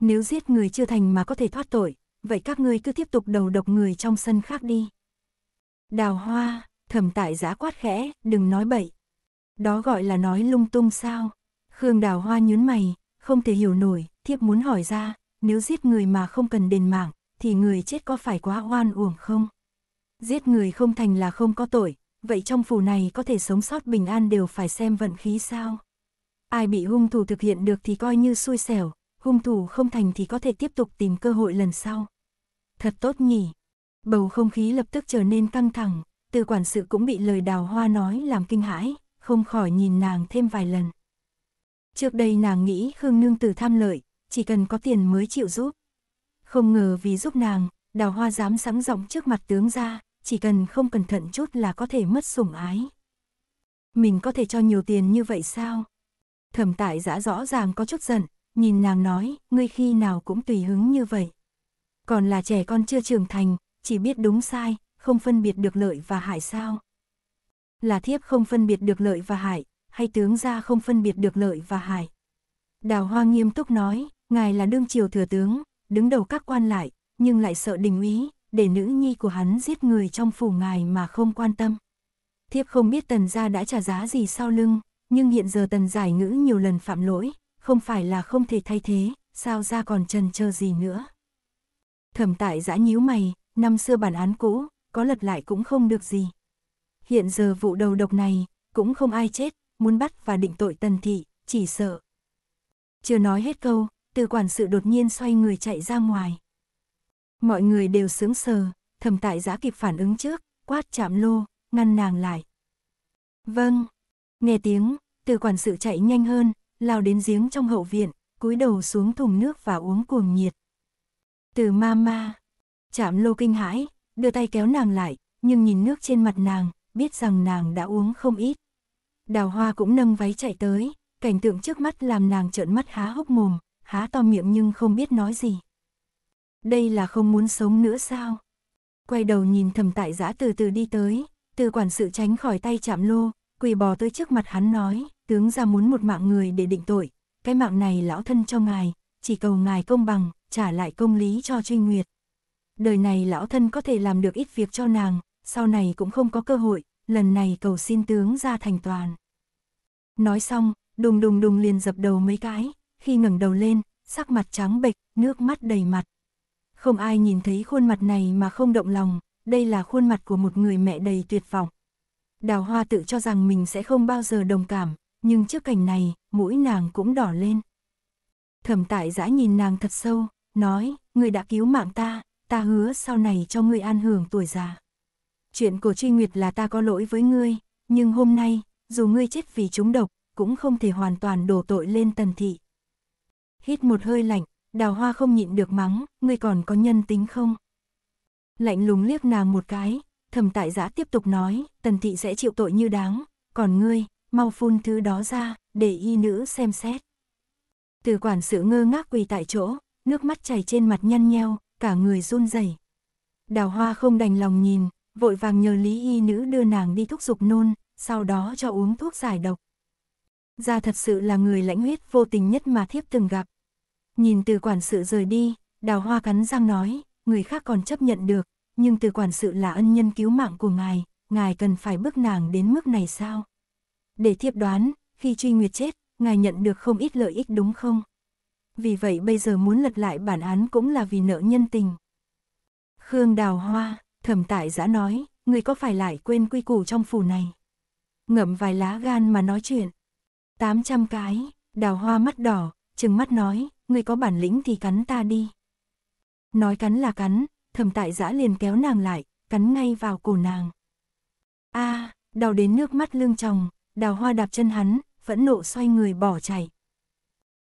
Nếu giết người chưa thành mà có thể thoát tội, vậy các ngươi cứ tiếp tục đầu độc người trong sân khác đi. Đào Hoa, Thẩm Tại Dã quát khẽ, đừng nói bậy. Đó gọi là nói lung tung sao? Khương Đào Hoa nhướng mày, không thể hiểu nổi, thiếp muốn hỏi ra, nếu giết người mà không cần đền mạng, thì người chết có phải quá oan uổng không? Giết người không thành là không có tội, Vậy trong phủ này có thể sống sót bình an đều phải xem vận khí sao? Ai bị hung thủ thực hiện được thì coi như xui xẻo, hung thủ không thành thì có thể tiếp tục tìm cơ hội lần sau. Thật tốt nhỉ. Bầu không khí lập tức trở nên căng thẳng, Từ quản sự cũng bị lời Đào Hoa nói làm kinh hãi, không khỏi nhìn nàng thêm vài lần. Trước đây nàng nghĩ Khương nương tử tham lợi, chỉ cần có tiền mới chịu giúp. Không ngờ vì giúp nàng, Đào Hoa dám sẵn giọng trước mặt tướng gia, chỉ cần không cẩn thận chút là có thể mất sủng ái. Mình có thể cho nhiều tiền như vậy sao? Thẩm Tại Dã rõ ràng có chút giận, nhìn nàng nói, ngươi khi nào cũng tùy hứng như vậy. Còn là trẻ con chưa trưởng thành, chỉ biết đúng sai, không phân biệt được lợi và hại sao? Là thiếp không phân biệt được lợi và hại, hay tướng gia không phân biệt được lợi và hại? Đào Hoa nghiêm túc nói, ngài là đương triều thừa tướng, đứng đầu các quan lại, nhưng lại sợ đình úy, để nữ nhi của hắn giết người trong phủ ngài mà không quan tâm. Thiếp không biết Tần gia đã trả giá gì sau lưng, nhưng hiện giờ Tần Giải Ngữ nhiều lần phạm lỗi, không phải là không thể thay thế, sao gia còn chần chờ gì nữa? Thẩm Tại Dã nhíu mày, năm xưa bản án cũ, có lật lại cũng không được gì. Hiện giờ vụ đầu độc này, cũng không ai chết, muốn bắt và định tội Tần thị, chỉ sợ. Chưa nói hết câu, Từ quản sự đột nhiên xoay người chạy ra ngoài. Mọi người đều sững sờ, Thẩm Tại Dã kịp phản ứng trước, quát chạm lô, ngăn nàng lại. Vâng, nghe tiếng, Từ quản sự chạy nhanh hơn, lao đến giếng trong hậu viện, cúi đầu xuống thùng nước và uống cuồng nhiệt. Từ mama, chạm lô kinh hãi, đưa tay kéo nàng lại, nhưng nhìn nước trên mặt nàng, biết rằng nàng đã uống không ít. Đào Hoa cũng nâng váy chạy tới, cảnh tượng trước mắt làm nàng trợn mắt há hốc mồm, há to miệng nhưng không biết nói gì. Đây là không muốn sống nữa sao? Quay đầu nhìn Thẩm Tại Dã từ từ đi tới, Từ quản sự tránh khỏi tay chạm lô, quỳ bò tới trước mặt hắn nói, tướng gia muốn một mạng người để định tội, cái mạng này lão thân cho ngài, chỉ cầu ngài công bằng, trả lại công lý cho Tri Nguyệt. Đời này lão thân có thể làm được ít việc cho nàng, sau này cũng không có cơ hội, lần này cầu xin tướng gia thành toàn. Nói xong, đùng đùng đùng liền dập đầu mấy cái, khi ngẩng đầu lên, sắc mặt trắng bệch, nước mắt đầy mặt. Không ai nhìn thấy khuôn mặt này mà không động lòng, đây là khuôn mặt của một người mẹ đầy tuyệt vọng. Đào Hoa tự cho rằng mình sẽ không bao giờ đồng cảm, nhưng trước cảnh này, mũi nàng cũng đỏ lên. Thẩm Tại Dã nhìn nàng thật sâu, nói, ngươi đã cứu mạng ta, ta hứa sau này cho ngươi an hưởng tuổi già. Chuyện của Tri Nguyệt là ta có lỗi với ngươi, nhưng hôm nay, dù ngươi chết vì trúng độc, cũng không thể hoàn toàn đổ tội lên Tần thị. Hít một hơi lạnh, Đào Hoa không nhịn được mắng, ngươi còn có nhân tính không? Lạnh lùng liếc nàng một cái, Thẩm Tại Dã tiếp tục nói, Tần thị sẽ chịu tội như đáng, còn ngươi, mau phun thứ đó ra, để y nữ xem xét. Từ quản sự ngơ ngác quỳ tại chỗ, nước mắt chảy trên mặt nhăn nheo, cả người run rẩy. Đào Hoa không đành lòng nhìn, vội vàng nhờ lý y nữ đưa nàng đi thúc giục nôn, sau đó cho uống thuốc giải độc. Gia thật sự là người lãnh huyết vô tình nhất mà thiếp từng gặp. Nhìn Từ quản sự rời đi, Đào Hoa cắn răng nói, người khác còn chấp nhận được, nhưng Từ quản sự là ân nhân cứu mạng của ngài, ngài cần phải bức nàng đến mức này sao? Để thiếp đoán, khi Tri Nguyệt chết, ngài nhận được không ít lợi ích đúng không? Vì vậy bây giờ muốn lật lại bản án cũng là vì nợ nhân tình. Khương Đào Hoa, Thẩm Tại Dã nói, người có phải lại quên quy củ trong phủ này? Ngậm vài lá gan mà nói chuyện. tám trăm cái, Đào Hoa mắt đỏ, trừng mắt nói, người có bản lĩnh thì cắn ta đi. Nói cắn là cắn, Thẩm Tại Dã liền kéo nàng lại, cắn ngay vào cổ nàng. A, à, đau đến nước mắt lưng tròng, Đào Hoa đạp chân hắn, phẫn nộ xoay người bỏ chạy.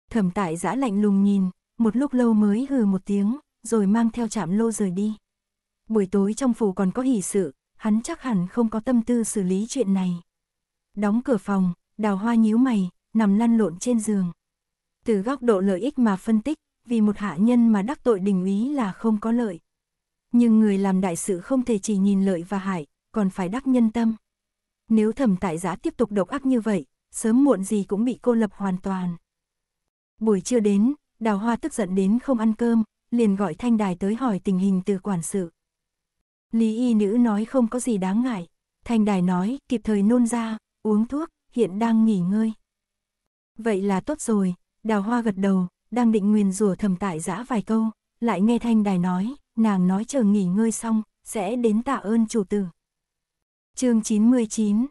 Thẩm Tại Dã lạnh lùng nhìn, một lúc lâu mới hừ một tiếng, rồi mang theo chạm lô rời đi. Buổi tối trong phủ còn có hỷ sự, hắn chắc hẳn không có tâm tư xử lý chuyện này. Đóng cửa phòng, Đào Hoa nhíu mày, nằm lăn lộn trên giường. Từ góc độ lợi ích mà phân tích, vì một hạ nhân mà đắc tội đình úy là không có lợi. Nhưng người làm đại sự không thể chỉ nhìn lợi và hại, còn phải đắc nhân tâm. Nếu Thẩm Tại Dã tiếp tục độc ác như vậy, sớm muộn gì cũng bị cô lập hoàn toàn. Buổi trưa đến, Đào Hoa tức giận đến không ăn cơm, liền gọi Thanh Đài tới hỏi tình hình Từ quản sự. Lý y nữ nói không có gì đáng ngại, Thanh Đài nói kịp thời nôn ra, uống thuốc, hiện đang nghỉ ngơi. Vậy là tốt rồi, Đào Hoa gật đầu, đang định nguyền rủa Thẩm Tại Dã vài câu, lại nghe Thanh Đài nói, nàng nói chờ nghỉ ngơi xong, sẽ đến tạ ơn chủ tử. Chương chín mươi chín.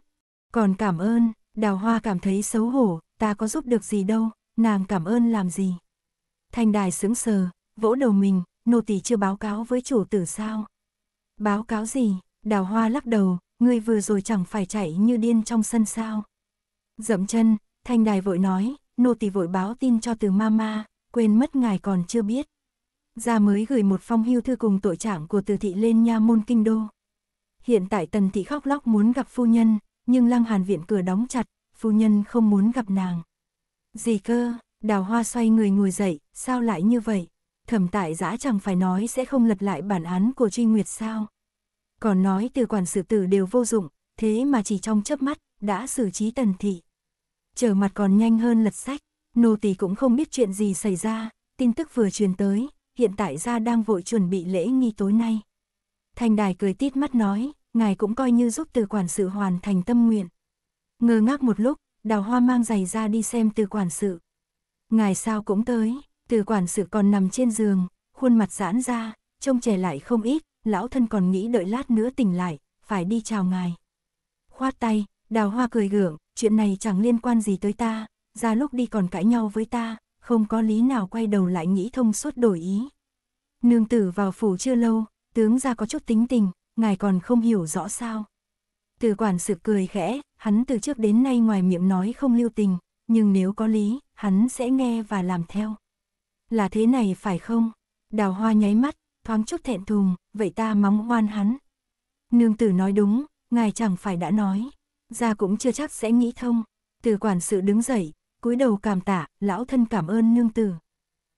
Còn cảm ơn. Đào Hoa cảm thấy xấu hổ, ta có giúp được gì đâu, nàng cảm ơn làm gì. Thanh Đài sững sờ, vỗ đầu mình, nô tỳ chưa báo cáo với chủ tử sao? Báo cáo gì? Đào Hoa lắc đầu, ngươi vừa rồi chẳng phải chạy như điên trong sân sao? Dậm chân, Thanh Đài vội nói, nô tỳ vội báo tin cho Từ mama, quên mất ngài còn chưa biết. Gia mới gửi một phong hưu thư cùng tội trạng của Từ thị lên nha môn kinh đô. Hiện tại Tần thị khóc lóc muốn gặp phu nhân, nhưng Lăng Hàn viện cửa đóng chặt, phu nhân không muốn gặp nàng. Gì cơ? Đào Hoa xoay người ngồi dậy, sao lại như vậy? Thẩm Tại Dã chẳng phải nói sẽ không lật lại bản án của Tri Nguyệt sao? Còn nói Từ quản sự tử đều vô dụng, thế mà chỉ trong chớp mắt đã xử trí Tần thị. Trở mặt còn nhanh hơn lật sách, nô tỳ cũng không biết chuyện gì xảy ra, tin tức vừa truyền tới, hiện tại gia đang vội chuẩn bị lễ nghi tối nay. Thanh Đài cười tít mắt nói, ngài cũng coi như giúp Từ quản sự hoàn thành tâm nguyện. Ngơ ngác một lúc, Đào Hoa mang giày ra đi xem Từ quản sự. Ngài sao cũng tới? Từ quản sự còn nằm trên giường, khuôn mặt giãn ra, trông trẻ lại không ít, lão thân còn nghĩ đợi lát nữa tỉnh lại, phải đi chào ngài. Khoát tay, Đào Hoa cười gượng, chuyện này chẳng liên quan gì tới ta, ra lúc đi còn cãi nhau với ta, không có lý nào quay đầu lại nghĩ thông suốt đổi ý. Nương tử vào phủ chưa lâu, tướng gia có chút tính tình, ngài còn không hiểu rõ sao? Từ quản sự cười khẽ, hắn từ trước đến nay ngoài miệng nói không lưu tình, nhưng nếu có lý, hắn sẽ nghe và làm theo. Là thế này phải không? Đào Hoa nháy mắt, thoáng chút thẹn thùng, vậy ta móng hoan hắn. Nương tử nói đúng, ngài chẳng phải đã nói, gia cũng chưa chắc sẽ nghĩ thông. Từ quản sự đứng dậy, cúi đầu cảm tạ, lão thân cảm ơn nương tử.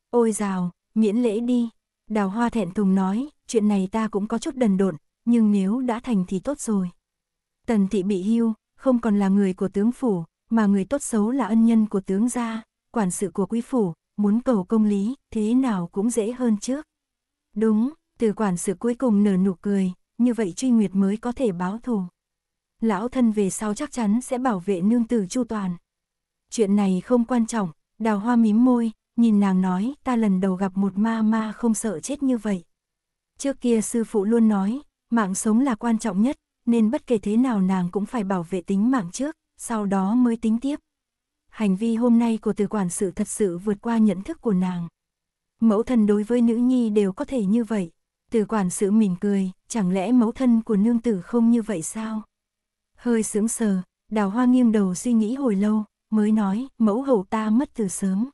Ôi dào, miễn lễ đi. Đào Hoa thẹn thùng nói, chuyện này ta cũng có chút đần độn, nhưng nếu đã thành thì tốt rồi. Tần thị bị hưu, không còn là người của tướng phủ, mà người tốt xấu là ân nhân của tướng gia, quản sự của quý phủ, muốn cầu công lý, thế nào cũng dễ hơn trước. Đúng, Từ quản sự cuối cùng nở nụ cười, như vậy Truy Nguyệt mới có thể báo thù. Lão thân về sau chắc chắn sẽ bảo vệ nương tử chu toàn. Chuyện này không quan trọng, Đào Hoa mím môi, nhìn nàng nói, ta lần đầu gặp một ma ma không sợ chết như vậy. Trước kia sư phụ luôn nói, mạng sống là quan trọng nhất, nên bất kể thế nào nàng cũng phải bảo vệ tính mạng trước, sau đó mới tính tiếp. Hành vi hôm nay của Từ quản sự thật sự vượt qua nhận thức của nàng. Mẫu thân đối với nữ nhi đều có thể như vậy. Từ quản sự mỉm cười, chẳng lẽ mẫu thân của nương tử không như vậy sao? Hơi sững sờ, Đào Hoa nghiêng đầu suy nghĩ hồi lâu, mới nói, mẫu hậu ta mất từ sớm.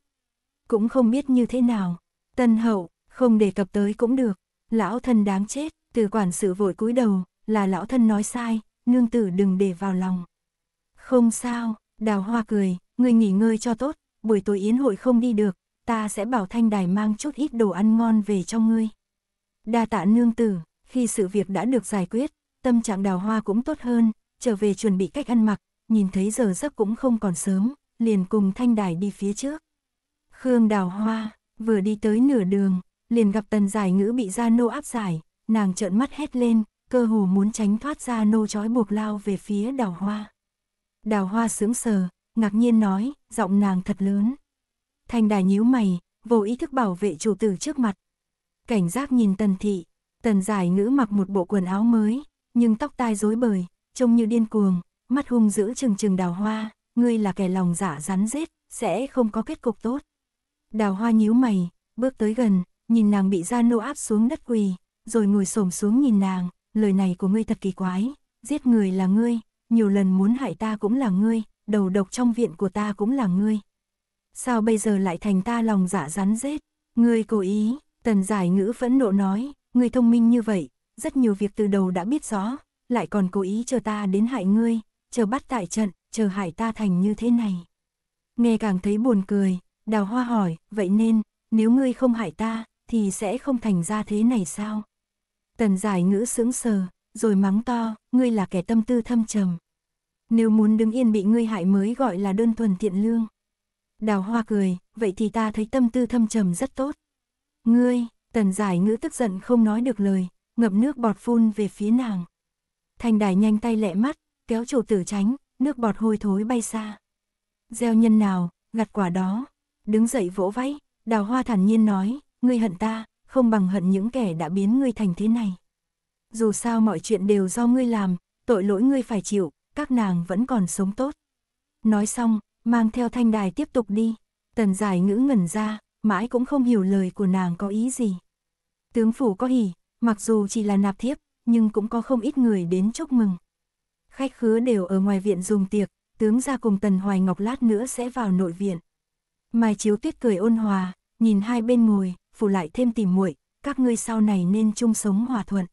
Cũng không biết như thế nào. Tân hậu, không đề cập tới cũng được. Lão thân đáng chết. Từ quản sự vội cúi đầu, là lão thân nói sai, nương tử đừng để vào lòng. Không sao, Đào Hoa cười, ngươi nghỉ ngơi cho tốt, buổi tối yến hội không đi được, ta sẽ bảo Thanh Đài mang chút ít đồ ăn ngon về cho ngươi. Đa tạ nương tử. Khi sự việc đã được giải quyết, tâm trạng Đào Hoa cũng tốt hơn, trở về chuẩn bị cách ăn mặc, nhìn thấy giờ giấc cũng không còn sớm, liền cùng Thanh Đài đi phía trước. Khương Đào Hoa vừa đi tới nửa đường, liền gặp Tần Giải Ngữ bị gia nô áp giải, nàng trợn mắt hét lên, cơ hồ muốn tránh thoát gia nô trói buộc lao về phía Đào Hoa. Đào Hoa sững sờ, ngạc nhiên nói, giọng nàng thật lớn. Thanh Đài nhíu mày, vô ý thức bảo vệ chủ tử trước mặt. Cảnh giác nhìn Tần thị, Tần Giải Ngữ mặc một bộ quần áo mới, nhưng tóc tai rối bời, trông như điên cuồng, mắt hung dữ trừng trừng Đào Hoa, ngươi là kẻ lòng dạ rắn rết, sẽ không có kết cục tốt. Đào Hoa nhíu mày, bước tới gần, nhìn nàng bị gia nô áp xuống đất quỳ, rồi ngồi xổm xuống nhìn nàng, lời này của ngươi thật kỳ quái, giết người là ngươi, nhiều lần muốn hại ta cũng là ngươi, đầu độc trong viện của ta cũng là ngươi. Sao bây giờ lại thành ta lòng dạ rắn rết? Ngươi cố ý. Tần Giải Ngữ phẫn nộ nói, ngươi thông minh như vậy, rất nhiều việc từ đầu đã biết rõ, lại còn cố ý chờ ta đến hại ngươi, chờ bắt tại trận, chờ hại ta thành như thế này. Nghe càng thấy buồn cười, Đào Hoa hỏi, vậy nên, nếu ngươi không hại ta, thì sẽ không thành ra thế này sao? Tần Giải Ngữ sững sờ, rồi mắng to, ngươi là kẻ tâm tư thâm trầm. Nếu muốn đứng yên bị ngươi hại mới gọi là đơn thuần thiện lương. Đào Hoa cười, vậy thì ta thấy tâm tư thâm trầm rất tốt. Ngươi, Tần Giải Ngữ tức giận không nói được lời, ngập nước bọt phun về phía nàng. Thanh Đài nhanh tay lẹ mắt, kéo chủ tử tránh, nước bọt hôi thối bay xa. Gieo nhân nào, gặt quả đó. Đứng dậy vỗ vẫy, Đào Hoa thản nhiên nói, ngươi hận ta, không bằng hận những kẻ đã biến ngươi thành thế này. Dù sao mọi chuyện đều do ngươi làm, tội lỗi ngươi phải chịu, các nàng vẫn còn sống tốt. Nói xong, mang theo Thanh Đài tiếp tục đi. Tần Giải Ngữ ngẩn ra, mãi cũng không hiểu lời của nàng có ý gì. Tướng phủ có hỉ, mặc dù chỉ là nạp thiếp, nhưng cũng có không ít người đến chúc mừng. Khách khứa đều ở ngoài viện dùng tiệc, tướng gia cùng Tần Hoài Ngọc lát nữa sẽ vào nội viện. Mai Chiếu Tuyết cười ôn hòa, nhìn hai bên ngồi, phủ lại thêm tìm muội, các ngươi sau này nên chung sống hòa thuận.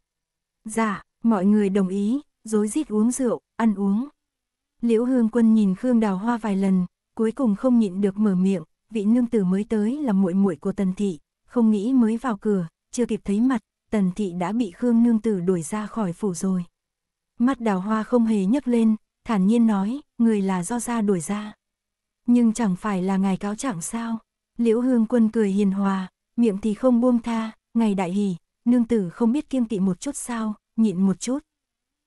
Dạ, mọi người đồng ý, rối rít uống rượu, ăn uống. Liễu Hương Quân nhìn Khương Đào Hoa vài lần, cuối cùng không nhịn được mở miệng, vị nương tử mới tới là muội muội của Tần thị, không nghĩ mới vào cửa, chưa kịp thấy mặt, Tần thị đã bị Khương nương tử đuổi ra khỏi phủ rồi. Mắt Đào Hoa không hề nhấc lên, thản nhiên nói, người là do gia đuổi ra. Nhưng chẳng phải là ngài cáo trạng sao? Liễu Hương Quân cười hiền hòa, miệng thì không buông tha, ngày đại hỉ, nương tử không biết kiêng kỵ một chút sao, nhịn một chút.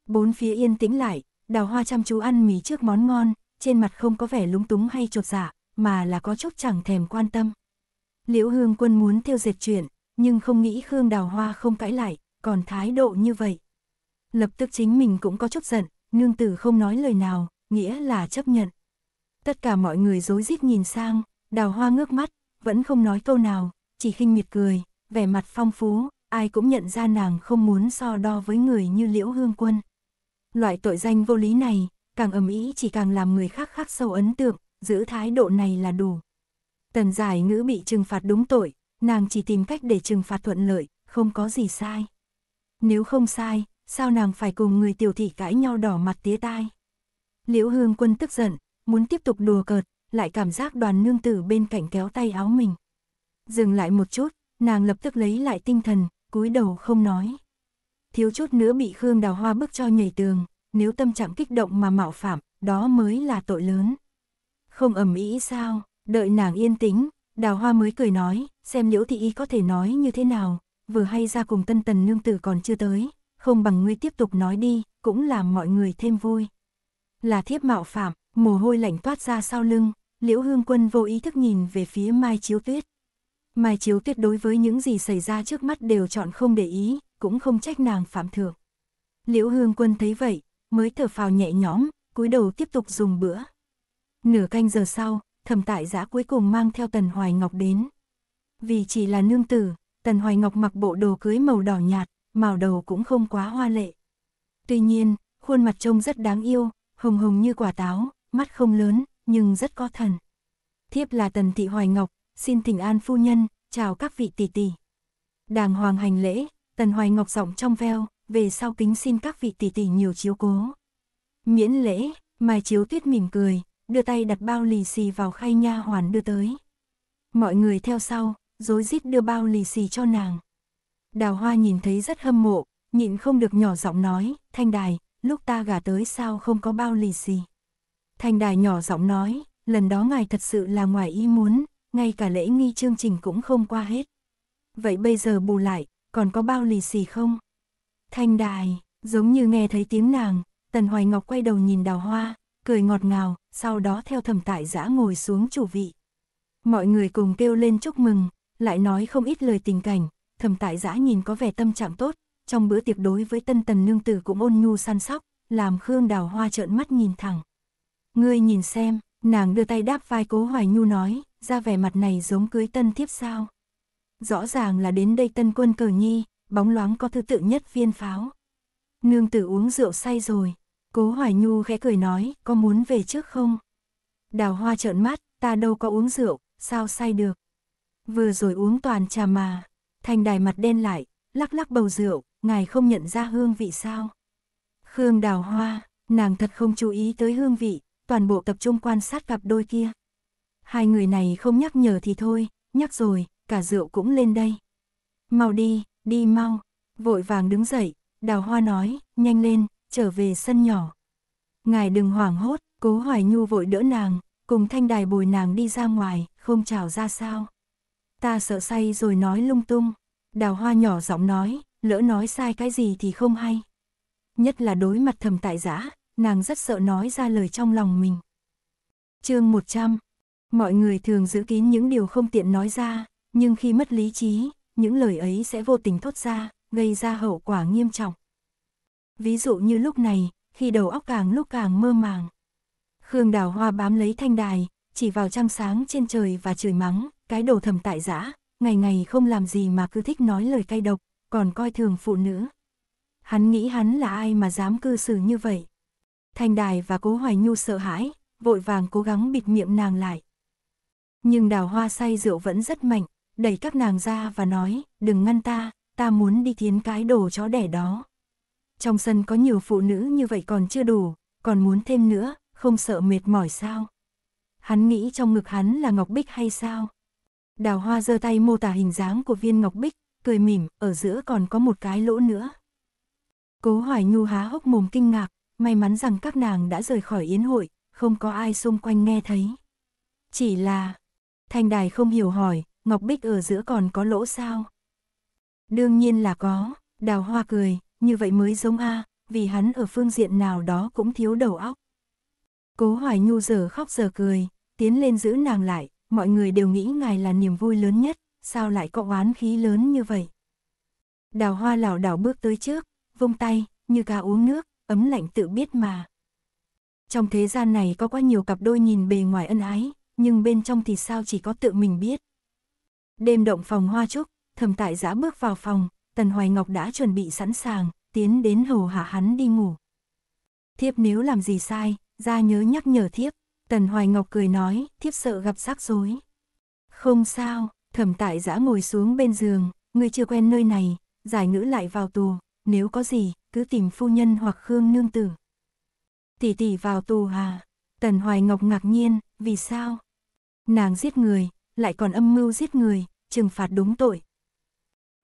Bốn phía yên tĩnh lại, Đào Hoa chăm chú ăn mì trước món ngon, trên mặt không có vẻ lúng túng hay chột dạ, mà là có chút chẳng thèm quan tâm. Liễu Hương Quân muốn theo dệt chuyện, nhưng không nghĩ Khương Đào Hoa không cãi lại, còn thái độ như vậy. Lập tức chính mình cũng có chút giận, nương tử không nói lời nào, nghĩa là chấp nhận. Tất cả mọi người rối rít nhìn sang, Đào Hoa ngước mắt, vẫn không nói câu nào, chỉ khinh miệt cười, vẻ mặt phong phú, ai cũng nhận ra nàng không muốn so đo với người như Liễu Hương Quân. Loại tội danh vô lý này, càng ầm ĩ chỉ càng làm người khác khắc sâu ấn tượng, giữ thái độ này là đủ. Tần Giải Ngữ bị trừng phạt đúng tội, nàng chỉ tìm cách để trừng phạt thuận lợi, không có gì sai. Nếu không sai, sao nàng phải cùng người tiểu thị cãi nhau đỏ mặt tía tai? Liễu Hương Quân tức giận, muốn tiếp tục đùa cợt, lại cảm giác đoàn nương tử bên cạnh kéo tay áo mình. Dừng lại một chút, nàng lập tức lấy lại tinh thần, cúi đầu không nói. Thiếu chút nữa bị Khương Đào Hoa bức cho nhảy tường, nếu tâm trạng kích động mà mạo phạm, đó mới là tội lớn. Không ầm ĩ sao? Đợi nàng yên tĩnh, Đào Hoa mới cười nói, xem Liễu thị y có thể nói như thế nào, vừa hay ra cùng Tân Tần nương tử còn chưa tới, không bằng ngươi tiếp tục nói đi, cũng làm mọi người thêm vui. Là thiếp mạo phạm, mồ hôi lạnh toát ra sau lưng, Liễu Hương Quân vô ý thức nhìn về phía Mai Chiếu Tuyết. Mai Chiếu Tuyết đối với những gì xảy ra trước mắt đều chọn không để ý, cũng không trách nàng phạm thượng. Liễu Hương Quân thấy vậy, mới thở phào nhẹ nhõm, cúi đầu tiếp tục dùng bữa. Nửa canh giờ sau, Thẩm Tại Dã cuối cùng mang theo Tần Hoài Ngọc đến. Vì chỉ là nương tử, Tần Hoài Ngọc mặc bộ đồ cưới màu đỏ nhạt, màu đầu cũng không quá hoa lệ. Tuy nhiên, khuôn mặt trông rất đáng yêu, hồng hồng như quả táo, mắt không lớn, nhưng rất có thần. Thiếp là Tần thị Hoài Ngọc, xin thỉnh an phu nhân, chào các vị tỷ tỷ. Đàng hoàng hành lễ, Tần Hoài Ngọc giọng trong veo, về sau kính xin các vị tỷ tỷ nhiều chiếu cố. Miễn lễ, Mai Chiếu Tuyết mỉm cười, đưa tay đặt bao lì xì vào khay nha hoàn đưa tới. Mọi người theo sau, rối rít đưa bao lì xì cho nàng. Đào Hoa nhìn thấy rất hâm mộ, nhịn không được nhỏ giọng nói, Thanh Đài, lúc ta gả tới sao không có bao lì xì. Thanh Đài nhỏ giọng nói, lần đó ngài thật sự là ngoài ý muốn, ngay cả lễ nghi chương trình cũng không qua hết. Vậy bây giờ bù lại, còn có bao lì xì không? Thanh Đài, giống như nghe thấy tiếng nàng, Tần Hoài Ngọc quay đầu nhìn Đào Hoa, cười ngọt ngào, sau đó theo Thẩm Tại Dã ngồi xuống chủ vị. Mọi người cùng kêu lên chúc mừng, lại nói không ít lời tình cảnh. Thẩm Tại Dã nhìn có vẻ tâm trạng tốt, trong bữa tiệc đối với Tân Tần nương tử cũng ôn nhu săn sóc, làm Khương Đào Hoa trợn mắt nhìn thẳng. Ngươi nhìn xem, nàng đưa tay đáp vai Cố Hoài Nhu nói, ra vẻ mặt này giống cưới tân thiếp sao? Rõ ràng là đến đây tân quân cờ nhi, bóng loáng có thứ tự nhất viên pháo. Nương tử uống rượu say rồi, Cố Hoài Nhu khẽ cười nói, có muốn về trước không? Đào Hoa trợn mắt, ta đâu có uống rượu, sao say được? Vừa rồi uống toàn trà mà. Thanh Đài mặt đen lại, lắc lắc bầu rượu, ngài không nhận ra hương vị sao? Khương Đào Hoa, nàng thật không chú ý tới hương vị, toàn bộ tập trung quan sát cặp đôi kia. Hai người này không nhắc nhở thì thôi, nhắc rồi, cả rượu cũng lên đây. Mau đi, đi mau, vội vàng đứng dậy, Đào Hoa nói, nhanh lên, trở về sân nhỏ. Ngài đừng hoảng hốt, Cố Hoài Nhu vội đỡ nàng, cùng Thanh Đài bồi nàng đi ra ngoài, không chào ra sao. Ta sợ say rồi nói lung tung, Đào Hoa nhỏ giọng nói, lỡ nói sai cái gì thì không hay. Nhất là đối mặt Thẩm Tại Dã, nàng rất sợ nói ra lời trong lòng mình. Chương một trăm. Mọi người thường giữ kín những điều không tiện nói ra, nhưng khi mất lý trí, những lời ấy sẽ vô tình thốt ra, gây ra hậu quả nghiêm trọng. Ví dụ như lúc này, khi đầu óc càng lúc càng mơ màng. Khương Đào Hoa bám lấy thanh đài, chỉ vào trăng sáng trên trời và chửi mắng, cái đồ Thẩm Tại Dã, ngày ngày không làm gì mà cứ thích nói lời cay độc, còn coi thường phụ nữ. Hắn nghĩ hắn là ai mà dám cư xử như vậy. Thanh đài và Cố Hoài Nhu sợ hãi, vội vàng cố gắng bịt miệng nàng lại. Nhưng Đào Hoa say rượu vẫn rất mạnh, đẩy các nàng ra và nói, đừng ngăn ta, ta muốn đi thiến cái đồ chó đẻ đó. Trong sân có nhiều phụ nữ như vậy còn chưa đủ, còn muốn thêm nữa, không sợ mệt mỏi sao? Hắn nghĩ trong ngực hắn là ngọc bích hay sao? Đào Hoa giơ tay mô tả hình dáng của viên ngọc bích, cười mỉm, ở giữa còn có một cái lỗ nữa. Cố Hoài Nhu há hốc mồm kinh ngạc, may mắn rằng các nàng đã rời khỏi yến hội, không có ai xung quanh nghe thấy. Chỉ là, thanh đài không hiểu hỏi, ngọc bích ở giữa còn có lỗ sao? Đương nhiên là có, Đào Hoa cười, như vậy mới giống a, vì hắn ở phương diện nào đó cũng thiếu đầu óc. Cố Hoài Nhu giờ khóc giờ cười, tiến lên giữ nàng lại, mọi người đều nghĩ ngài là niềm vui lớn nhất, sao lại có oán khí lớn như vậy? Đào Hoa lảo đảo bước tới trước, vung tay, như cá uống nước, ấm lạnh tự biết mà. Trong thế gian này có quá nhiều cặp đôi nhìn bề ngoài ân ái, nhưng bên trong thì sao chỉ có tự mình biết. Đêm động phòng hoa trúc, Thẩm Tại Dã bước vào phòng, Tần Hoài Ngọc đã chuẩn bị sẵn sàng, tiến đến hầu hạ hắn đi ngủ. Thiếp nếu làm gì sai, ra nhớ nhắc nhở thiếp, Tần Hoài Ngọc cười nói, thiếp sợ gặp rắc rối. Không sao, Thẩm Tại Dã ngồi xuống bên giường, người chưa quen nơi này, Giải Ngữ lại vào tù, nếu có gì, cứ tìm phu nhân hoặc Khương nương tử. Tỷ tỷ vào tù hà, Tần Hoài Ngọc ngạc nhiên, vì sao? Nàng giết người, lại còn âm mưu giết người, trừng phạt đúng tội.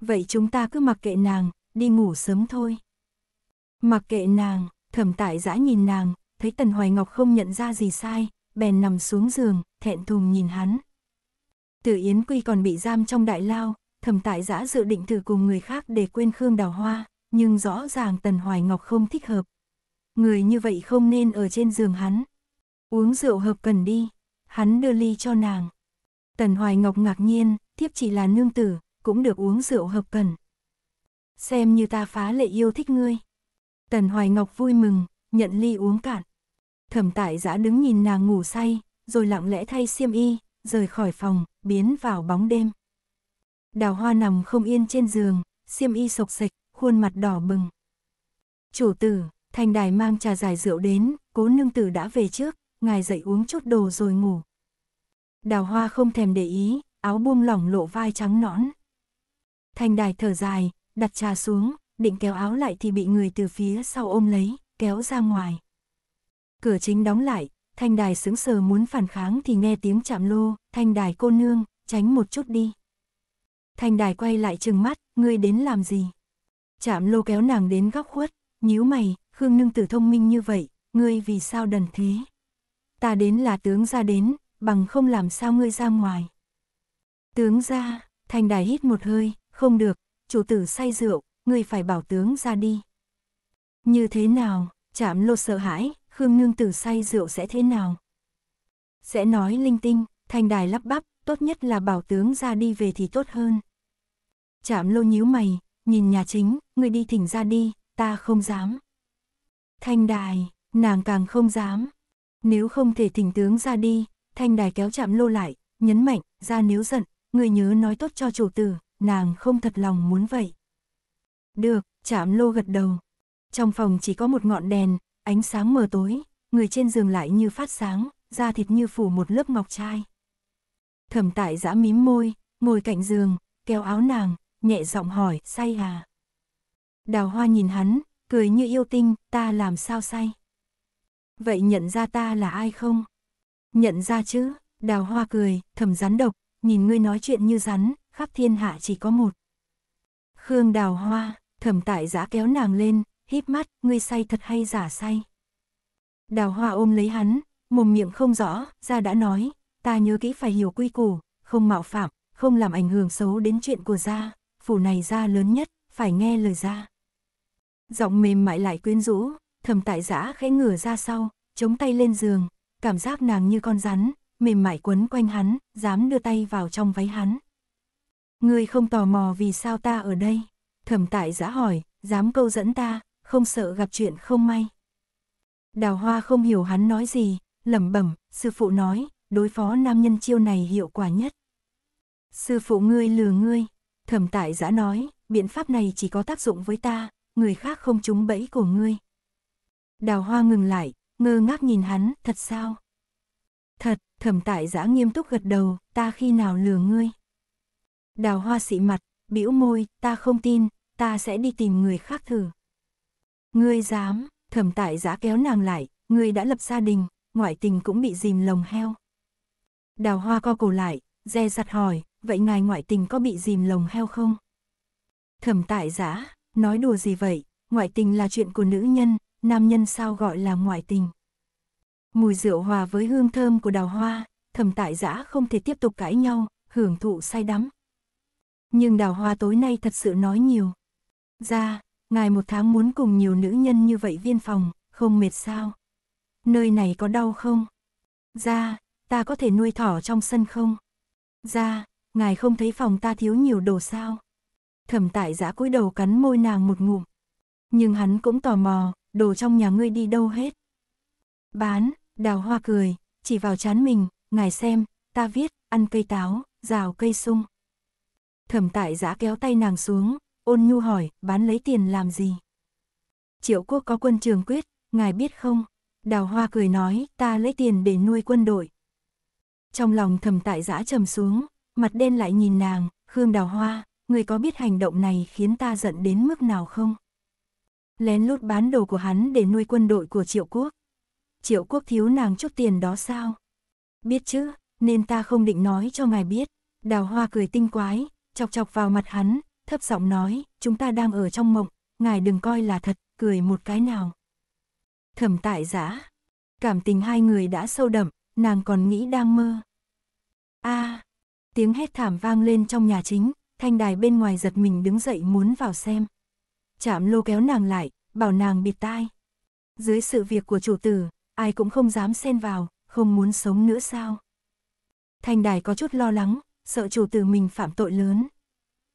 Vậy chúng ta cứ mặc kệ nàng, đi ngủ sớm thôi. Mặc kệ nàng, Thẩm Tại Dã nhìn nàng, thấy Tần Hoài Ngọc không nhận ra gì sai, bèn nằm xuống giường, thẹn thùng nhìn hắn. Tử Yến Quy còn bị giam trong đại lao, Thẩm Tại Dã dự định thử cùng người khác để quên Khương Đào Hoa, nhưng rõ ràng Tần Hoài Ngọc không thích hợp. Người như vậy không nên ở trên giường hắn. Uống rượu hợp cần đi, hắn đưa ly cho nàng. Tần Hoài Ngọc ngạc nhiên, thiếp chỉ là nương tử, cũng được uống rượu hợp cần. Xem như ta phá lệ yêu thích ngươi. Tần Hoài Ngọc vui mừng, nhận ly uống cạn. Thẩm Tại Dã đứng nhìn nàng ngủ say, rồi lặng lẽ thay xiêm y, rời khỏi phòng, biến vào bóng đêm. Đào Hoa nằm không yên trên giường, xiêm y sộc sạch, khuôn mặt đỏ bừng. Chủ tử, thanh đài mang trà giải rượu đến, Cố nương tử đã về trước, ngài dậy uống chút đồ rồi ngủ. Đào Hoa không thèm để ý, áo buông lỏng lộ vai trắng nõn. Thanh đài thở dài, đặt trà xuống, định kéo áo lại thì bị người từ phía sau ôm lấy, kéo ra ngoài. Cửa chính đóng lại, thanh đài sững sờ muốn phản kháng thì nghe tiếng chạm lô, thanh đài cô nương, tránh một chút đi. Thanh đài quay lại trừng mắt, ngươi đến làm gì? Chạm lô kéo nàng đến góc khuất, nhíu mày, Khương nương tử thông minh như vậy, ngươi vì sao đần thế? Ta đến là tướng gia đến, bằng không làm sao ngươi ra ngoài. Tướng gia, thanh đài hít một hơi, không được, chủ tử say rượu, ngươi phải bảo tướng gia đi. Như thế nào? Chạm lô sợ hãi, Khương nương tử say rượu sẽ thế nào? Sẽ nói linh tinh, thanh đài lắp bắp, tốt nhất là bảo tướng gia đi về thì tốt hơn. Chạm lô nhíu mày, nhìn nhà chính, ngươi đi thỉnh ra đi, ta không dám. Thanh đài, nàng càng không dám. Nếu không thể thỉnh tướng ra đi, thanh đài kéo chạm lô lại, nhấn mạnh, ra nếu giận, người nhớ nói tốt cho chủ tử, nàng không thật lòng muốn vậy. Được, chạm lô gật đầu. Trong phòng chỉ có một ngọn đèn, ánh sáng mờ tối, người trên giường lại như phát sáng, da thịt như phủ một lớp ngọc trai. Thẩm Tại Dã mím môi, ngồi cạnh giường, kéo áo nàng, nhẹ giọng hỏi, say à? Đào Hoa nhìn hắn, cười như yêu tinh, ta làm sao say? Vậy nhận ra ta là ai không? Nhận ra chứ, Đào Hoa cười, thầm rắn độc, nhìn ngươi nói chuyện như rắn, khắp thiên hạ chỉ có một. Khương Đào Hoa, Thẩm Tại Dã kéo nàng lên, híp mắt, ngươi say thật hay giả say? Đào Hoa ôm lấy hắn, mồm miệng không rõ, ra đã nói, ta nhớ kỹ phải hiểu quy củ, không mạo phạm, không làm ảnh hưởng xấu đến chuyện của gia, phủ này gia lớn nhất, phải nghe lời gia. Giọng mềm mại lại quyến rũ, Thẩm Tại Dã khẽ ngửa ra sau, chống tay lên giường, cảm giác nàng như con rắn, mềm mại quấn quanh hắn, dám đưa tay vào trong váy hắn. Ngươi không tò mò vì sao ta ở đây? Thẩm Tại Dã hỏi, dám câu dẫn ta, không sợ gặp chuyện không may. Đào Hoa không hiểu hắn nói gì, lẩm bẩm, sư phụ nói, đối phó nam nhân chiêu này hiệu quả nhất. Sư phụ ngươi lừa ngươi, Thẩm Tại Dã nói, biện pháp này chỉ có tác dụng với ta, người khác không trúng bẫy của ngươi. Đào Hoa ngừng lại, ngơ ngác nhìn hắn, thật sao? Thật, Thẩm Tại Dã nghiêm túc gật đầu, ta khi nào lừa ngươi? Đào Hoa xị mặt, bĩu môi, ta không tin, ta sẽ đi tìm người khác thử. Ngươi dám, Thẩm Tại Dã kéo nàng lại, ngươi đã lập gia đình, ngoại tình cũng bị dìm lồng heo. Đào Hoa co cổ lại, dè dặt hỏi, vậy ngài ngoại tình có bị dìm lồng heo không? Thẩm Tại Dã, nói đùa gì vậy, ngoại tình là chuyện của nữ nhân, nam nhân sao gọi là ngoại tình. Mùi rượu hòa với hương thơm của Đào Hoa, Thẩm Tại Dã không thể tiếp tục cãi nhau, hưởng thụ say đắm. Nhưng Đào Hoa tối nay thật sự nói nhiều. Ra, ngài một tháng muốn cùng nhiều nữ nhân như vậy viên phòng, không mệt sao? Nơi này có đau không? Ra, ta có thể nuôi thỏ trong sân không? Ra, ngài không thấy phòng ta thiếu nhiều đồ sao? Thẩm Tại Dã cúi đầu cắn môi nàng một ngụm. Nhưng hắn cũng tò mò, đồ trong nhà ngươi đi đâu hết? Bán, Đào Hoa cười, chỉ vào trán mình, ngài xem, ta viết, ăn cây táo, rào cây sung. Thẩm Tại Dã kéo tay nàng xuống, ôn nhu hỏi, bán lấy tiền làm gì? Triệu Quốc có quân trường quyết, ngài biết không? Đào Hoa cười nói, ta lấy tiền để nuôi quân đội. Trong lòng Thẩm Tại Dã trầm xuống, mặt đen lại nhìn nàng, Khương Đào Hoa, người có biết hành động này khiến ta giận đến mức nào không? Lén lút bán đồ của hắn để nuôi quân đội của Triệu Quốc. Triệu Quốc thiếu nàng chút tiền đó sao? Biết chứ, nên ta không định nói cho ngài biết. Đào Hoa cười tinh quái, chọc chọc vào mặt hắn, thấp giọng nói, chúng ta đang ở trong mộng, ngài đừng coi là thật, cười một cái nào. Thẩm Tại Dã, cảm tình hai người đã sâu đậm, nàng còn nghĩ đang mơ. A, à, tiếng hét thảm vang lên trong nhà chính, Thanh Đài bên ngoài giật mình đứng dậy muốn vào xem. Trạm Lô kéo nàng lại, bảo nàng bịt tai. Dưới sự việc của chủ tử, ai cũng không dám xen vào, không muốn sống nữa sao? Thanh Đài có chút lo lắng, sợ chủ tử mình phạm tội lớn.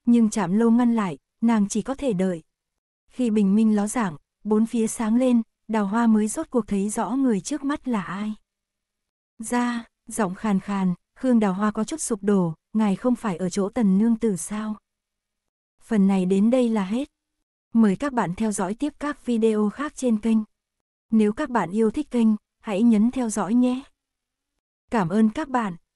Nhưng Trạm Lô ngăn lại, nàng chỉ có thể đợi. Khi bình minh ló dạng, bốn phía sáng lên, Đào Hoa mới rốt cuộc thấy rõ người trước mắt là ai. Ra, giọng khàn khàn, Khương Đào Hoa có chút sụp đổ, ngài không phải ở chỗ Tần nương tử sao? Phần này đến đây là hết. Mời các bạn theo dõi tiếp các video khác trên kênh. Nếu các bạn yêu thích kênh, hãy nhấn theo dõi nhé. Cảm ơn các bạn.